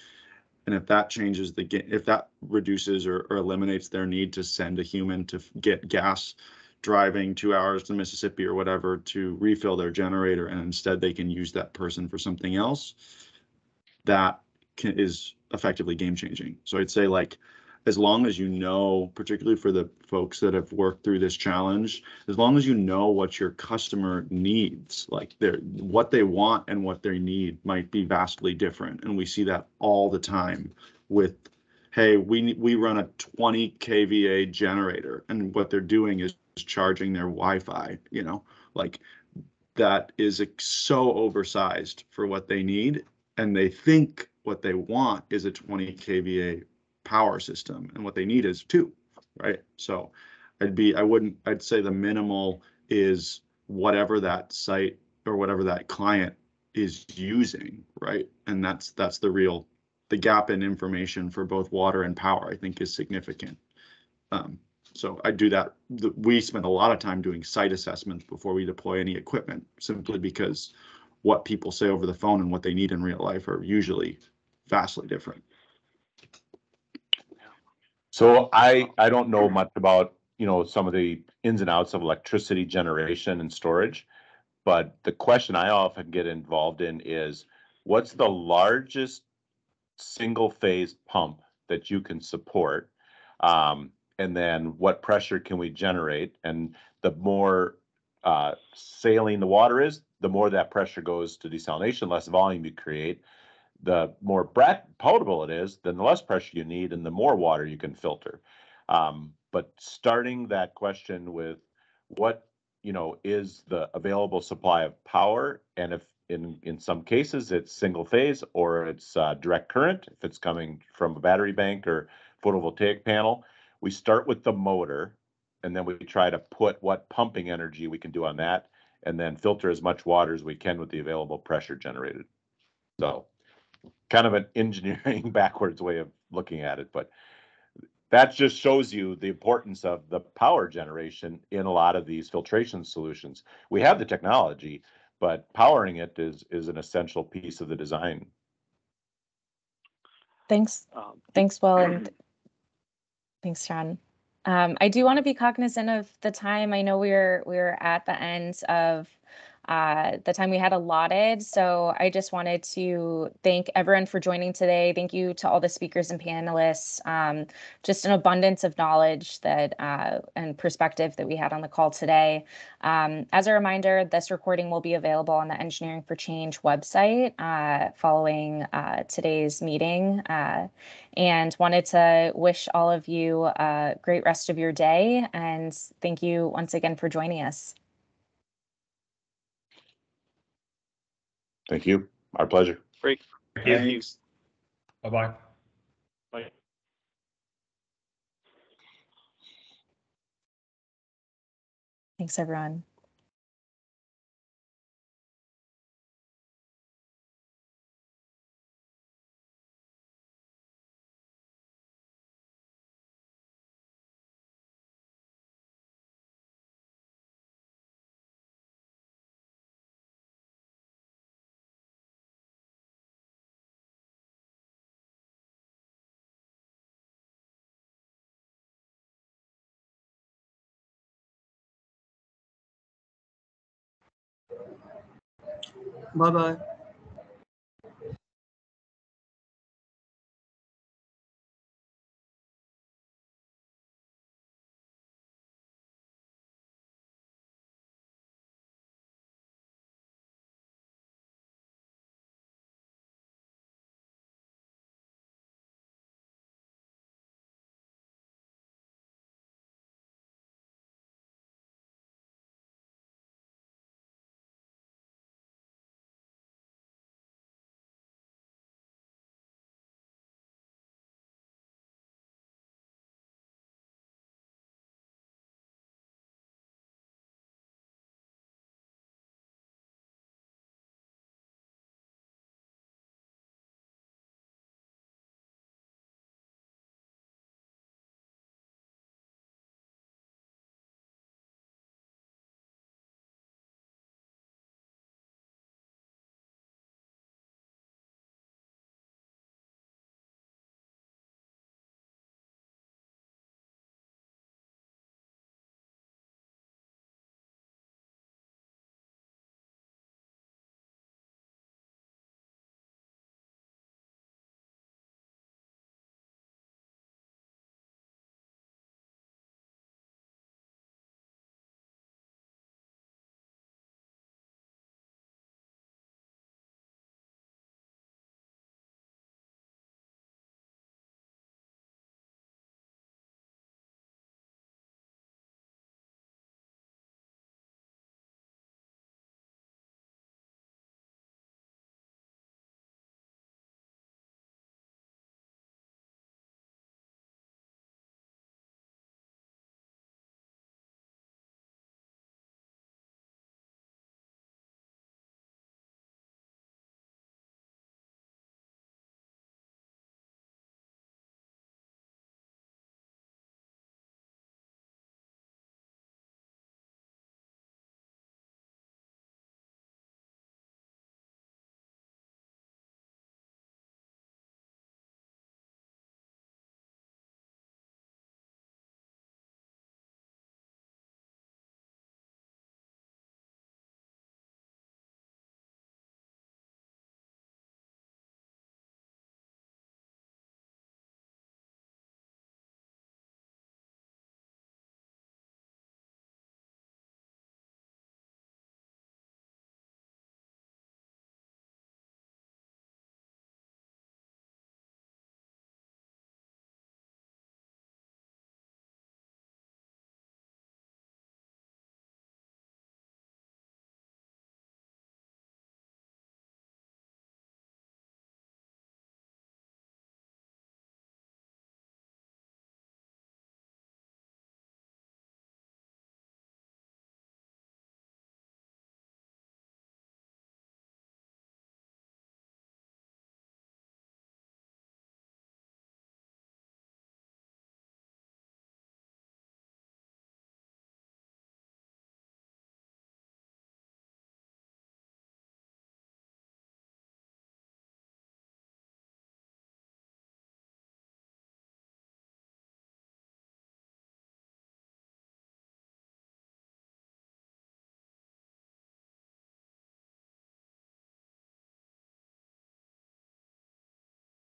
And if that changes the, if that reduces or, or eliminates their need to send a human to get gas, driving two hours to Mississippi or whatever to refill their generator, and instead they can use that person for something else, that can, is effectively game changing. So I'd say, like, as long as you know, particularly for the folks that have worked through this challenge, as long as you know what your customer needs, like their, what they want and what they need might be vastly different. And we see that all the time with, hey, we we run a twenty K V A generator, and what they're doing is charging their Wi-Fi, you know, like that is so oversized for what they need. And they think what they want is a twenty K V A power system, and what they need is two, right? So I'd be, I wouldn't, I'd say the minimal is whatever that site or whatever that client is using, right? And that's, that's the real, the gap in information for both water and power, I think, is significant. Um, so I do that. We spend a lot of time doing site assessments before we deploy any equipment, simply because what people say over the phone and what they need in real life are usually vastly different. So I, I don't know much about, you know, some of the ins and outs of electricity generation and storage, but the question I often get involved in is, what's the largest single phase pump that you can support? Um, and then what pressure can we generate? And the more uh, saline the water is, the more that pressure goes to desalination, less volume you create. The more potable it is, then the less pressure you need and the more water you can filter. Um, but starting that question with what, you know, is the available supply of power, and if in, in some cases it's single phase or it's uh, direct current, if it's coming from a battery bank or photovoltaic panel, we start with the motor, and then we try to put what pumping energy we can do on that, and then filter as much water as we can with the available pressure generated. So kind of an engineering backwards way of looking at it, but that just shows you the importance of the power generation in a lot of these filtration solutions. We have the technology, but powering it is is an essential piece of the design. Thanks. Um, thanks, Will, and thanks, John. Um, I do want to be cognizant of the time. I know we're we're at the end of uh, the time we had allotted, so I just wanted to thank everyone for joining today. Thank you to all the speakers and panelists. Um, just an abundance of knowledge that uh, and perspective that we had on the call today. Um, as a reminder, this recording will be available on the Engineering for Change website uh, following uh, today's meeting. Uh, and wanted to wish all of you a great rest of your day, and thank you once again for joining us. Thank you. Our pleasure. Great. Thanks. Bye-bye. Bye. Thanks, everyone. Bye-bye.